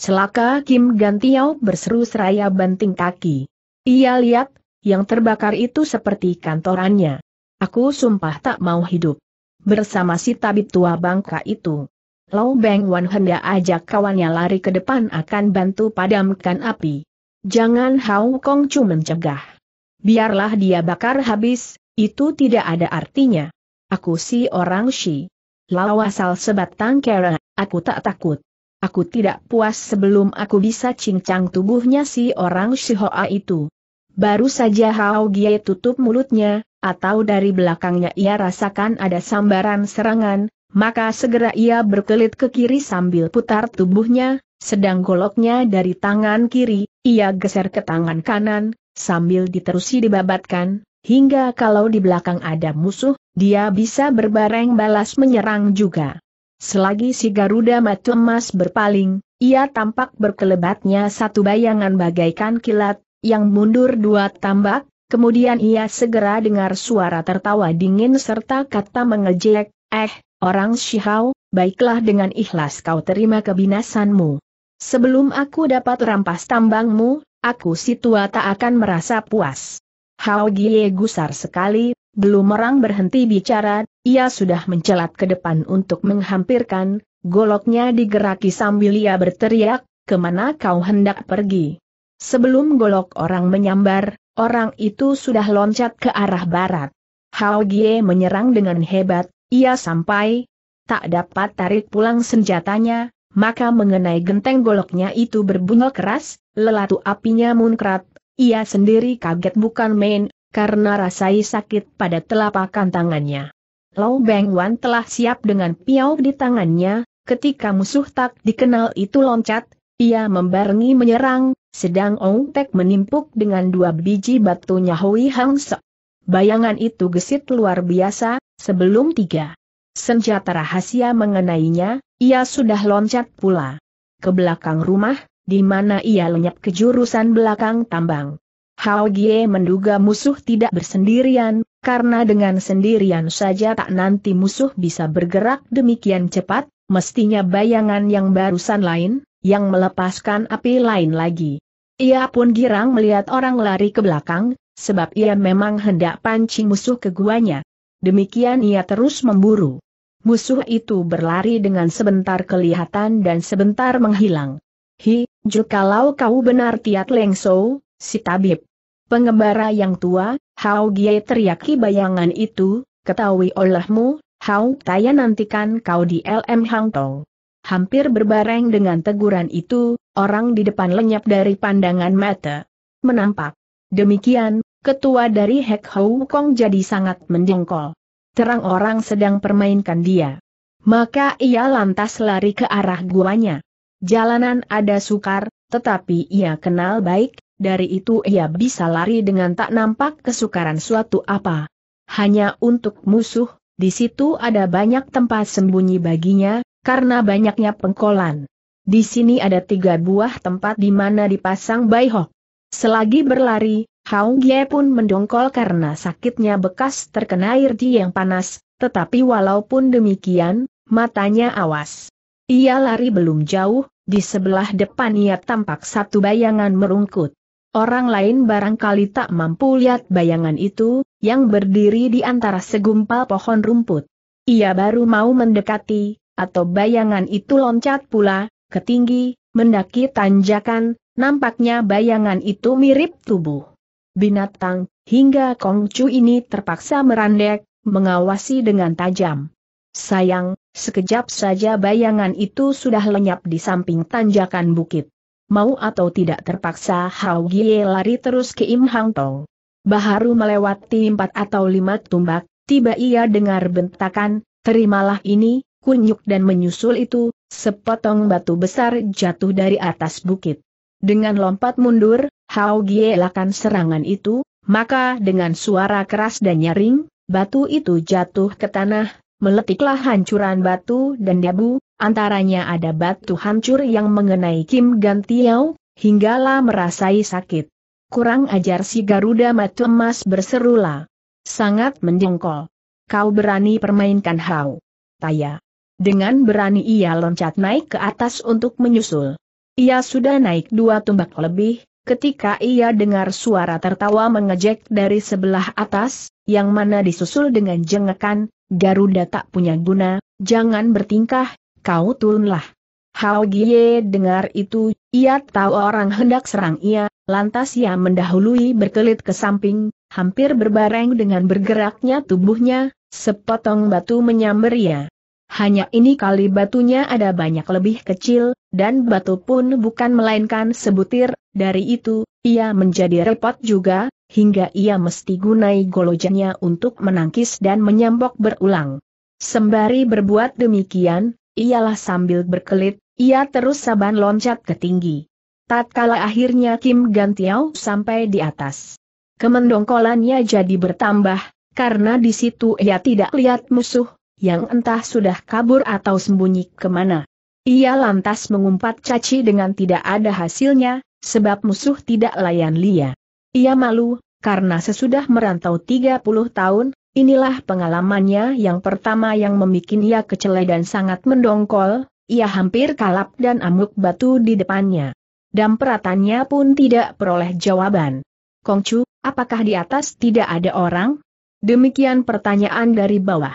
Celaka, Kim Gantiau berseru seraya banting kaki. Ia lihat, yang terbakar itu seperti kantorannya. Aku sumpah tak mau hidup bersama si tabib tua bangka itu. Lau Beng Wan hendak ajak kawannya lari ke depan akan bantu padamkan api. Jangan, Hao Kongcu mencegah. Biarlah dia bakar habis, itu tidak ada artinya. Aku si orang Shi. Lau asal sebatang kera, aku tak takut. Aku tidak puas sebelum aku bisa cincang tubuhnya si orang Shihoa itu. Baru saja Hao Gie tutup mulutnya, atau dari belakangnya ia rasakan ada sambaran serangan. Maka segera ia berkelit ke kiri sambil putar tubuhnya, sedang goloknya dari tangan kiri, ia geser ke tangan kanan, sambil diterusi dibabatkan, hingga kalau di belakang ada musuh, dia bisa berbareng balas menyerang juga. Selagi si Garuda Mata Emas berpaling, ia tampak berkelebatnya satu bayangan bagaikan kilat, yang mundur dua tambak, kemudian ia segera dengar suara tertawa dingin serta kata mengejek, orang Shihao, baiklah dengan ikhlas kau terima kebinasanmu. Sebelum aku dapat rampas tambangmu, aku si tua tak akan merasa puas. Hao Gie gusar sekali, belum orang berhenti bicara, ia sudah mencelat ke depan untuk menghampirkan, goloknya digeraki sambil ia berteriak, kemana kau hendak pergi? Sebelum golok orang menyambar, orang itu sudah loncat ke arah barat. Hao Gie menyerang dengan hebat. Ia sampai tak dapat tarik pulang senjatanya, maka mengenai genteng goloknya itu berbunyi keras, lelatu apinya muncrat, ia sendiri kaget bukan main, karena rasai sakit pada telapak tangannya. Lau Beng Wan telah siap dengan piau di tangannya, ketika musuh tak dikenal itu loncat, ia membarengi menyerang, sedang Ontek menimpuk dengan dua biji batunya Hui Hang Sek. Bayangan itu gesit luar biasa, sebelum tiga senjata rahasia mengenainya, ia sudah loncat pula ke belakang rumah, di mana ia lenyap ke jurusan belakang tambang. Hao Gie menduga musuh tidak bersendirian, karena dengan sendirian saja tak nanti musuh bisa bergerak demikian cepat, mestinya bayangan yang barusan lain, yang melepaskan api lain lagi. Ia pun girang melihat orang lari ke belakang, sebab ia memang hendak pancing musuh ke guanya. Demikian ia terus memburu. Musuh itu berlari dengan sebentar kelihatan dan sebentar menghilang. Jikalau kau benar Tiat Leng Sou, si tabib pengembara yang tua, Hao Gie teriaki bayangan itu, ketahui olehmu, Hao Taya nantikan kau di LM Hang Tong. Hampir berbareng dengan teguran itu, orang di depan lenyap dari pandangan mata. Menampak demikian, ketua dari Hek Hou Kong jadi sangat mendengkol. Terang orang sedang permainkan dia. Maka ia lantas lari ke arah guanya. Jalanan ada sukar, tetapi ia kenal baik, dari itu ia bisa lari dengan tak nampak kesukaran suatu apa. Hanya untuk musuh, Di situ ada banyak tempat sembunyi baginya, karena banyaknya pengkolan. Di sini ada 3 buah tempat di mana dipasang baihok. Selagi berlari, Hao Gie pun mendongkol karena sakitnya bekas terkena air di yang panas, tetapi walaupun demikian, matanya awas. Ia lari belum jauh, di sebelah depan ia tampak satu bayangan merungkut. Orang lain barangkali tak mampu lihat bayangan itu, yang berdiri di antara segumpal pohon rumput. Ia baru mau mendekati, atau bayangan itu loncat pula, ke tinggi, mendaki tanjakan, nampaknya bayangan itu mirip tubuh binatang, hingga Kongcu ini terpaksa merandek, mengawasi dengan tajam. Sayang, sekejap saja bayangan itu sudah lenyap di samping tanjakan bukit. Mau atau tidak terpaksa Hao Gie lari terus ke Im Hang Tong. Baru melewati 4 atau 5 tumbak, tiba ia dengar bentakan, "Terimalah ini!" Kunyuk, dan menyusul itu, sepotong batu besar jatuh dari atas bukit. Dengan lompat mundur, Hao Gie elakkan serangan itu, maka dengan suara keras dan nyaring, batu itu jatuh ke tanah. Meletiklah hancuran batu dan debu, antaranya ada batu hancur yang mengenai Kim Gantiau, hinggalah merasai sakit. "Kurang ajar!" si Garuda Mata Emas berserulah. Sangat mendengkol. "Kau berani permainkan Hao Taya." Dengan berani ia loncat naik ke atas untuk menyusul. Ia sudah naik 2 tumbak lebih, ketika ia dengar suara tertawa mengejek dari sebelah atas, yang mana disusul dengan jengekan, "Garuda tak punya guna, jangan bertingkah, kau turunlah." Hao Gie dengar itu, ia tahu orang hendak serang ia, lantas ia mendahului berkelit ke samping, hampir berbareng dengan bergeraknya tubuhnya, sepotong batu menyambar ia. Hanya ini kali batunya ada banyak lebih kecil, dan batu pun bukan melainkan sebutir, dari itu, ia menjadi repot juga, hingga ia mesti gunai golojannya untuk menangkis dan menyambok berulang. Sembari berbuat demikian, ialah sambil berkelit, ia terus saban loncat ke tinggi. Tatkala akhirnya Kim Gantiau sampai di atas, kemendongkolannya jadi bertambah, karena di situ ia tidak lihat musuh, yang entah sudah kabur atau sembunyi kemana. Ia lantas mengumpat caci dengan tidak ada hasilnya, sebab musuh tidak layan lia. Ia malu, karena sesudah merantau 30 tahun, inilah pengalamannya yang pertama yang membuat ia kecelai dan sangat mendongkol. Ia hampir kalap dan amuk batu di depannya. Damperatannya pun tidak peroleh jawaban. "Kongcu, apakah di atas tidak ada orang?" Demikian pertanyaan dari bawah.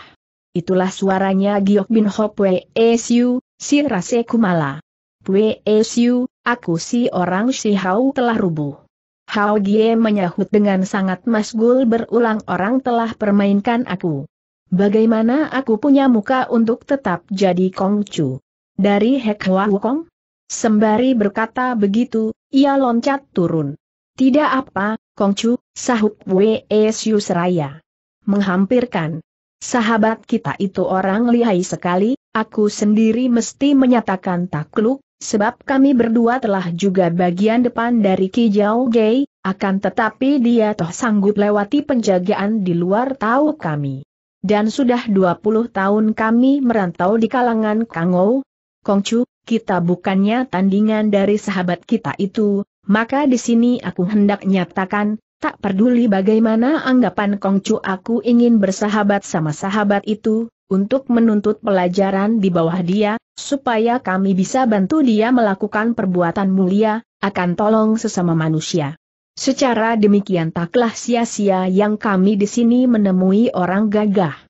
Itulah suaranya Giok Bin Ho Pwe Siu, si Rase Kumala. "Pwe Siu, aku si orang si Hau telah rubuh." Hao Gie menyahut dengan sangat masgul berulang, "Orang telah permainkan aku. Bagaimana aku punya muka untuk tetap jadi Kongcu dari Hek Hwa Wukong?" Sembari berkata begitu, ia loncat turun. "Tidak apa, Kongcu," sahut Wei Siu seraya menghampirkan. "Sahabat kita itu orang lihai sekali, aku sendiri mesti menyatakan takluk. Sebab kami berdua telah juga bagian depan dari Ki Jiao Gei, akan tetapi dia toh sanggup lewati penjagaan di luar tahu kami. Dan sudah 20 tahun kami merantau di kalangan Kangou. Kongcu, kita bukannya tandingan dari sahabat kita itu, maka di sini aku hendak nyatakan, tak peduli bagaimana anggapan Kongcu, aku ingin bersahabat sama sahabat itu, untuk menuntut pelajaran di bawah dia, supaya kami bisa bantu dia melakukan perbuatan mulia, akan tolong sesama manusia. Secara demikian taklah sia-sia yang kami di sini menemui orang gagah."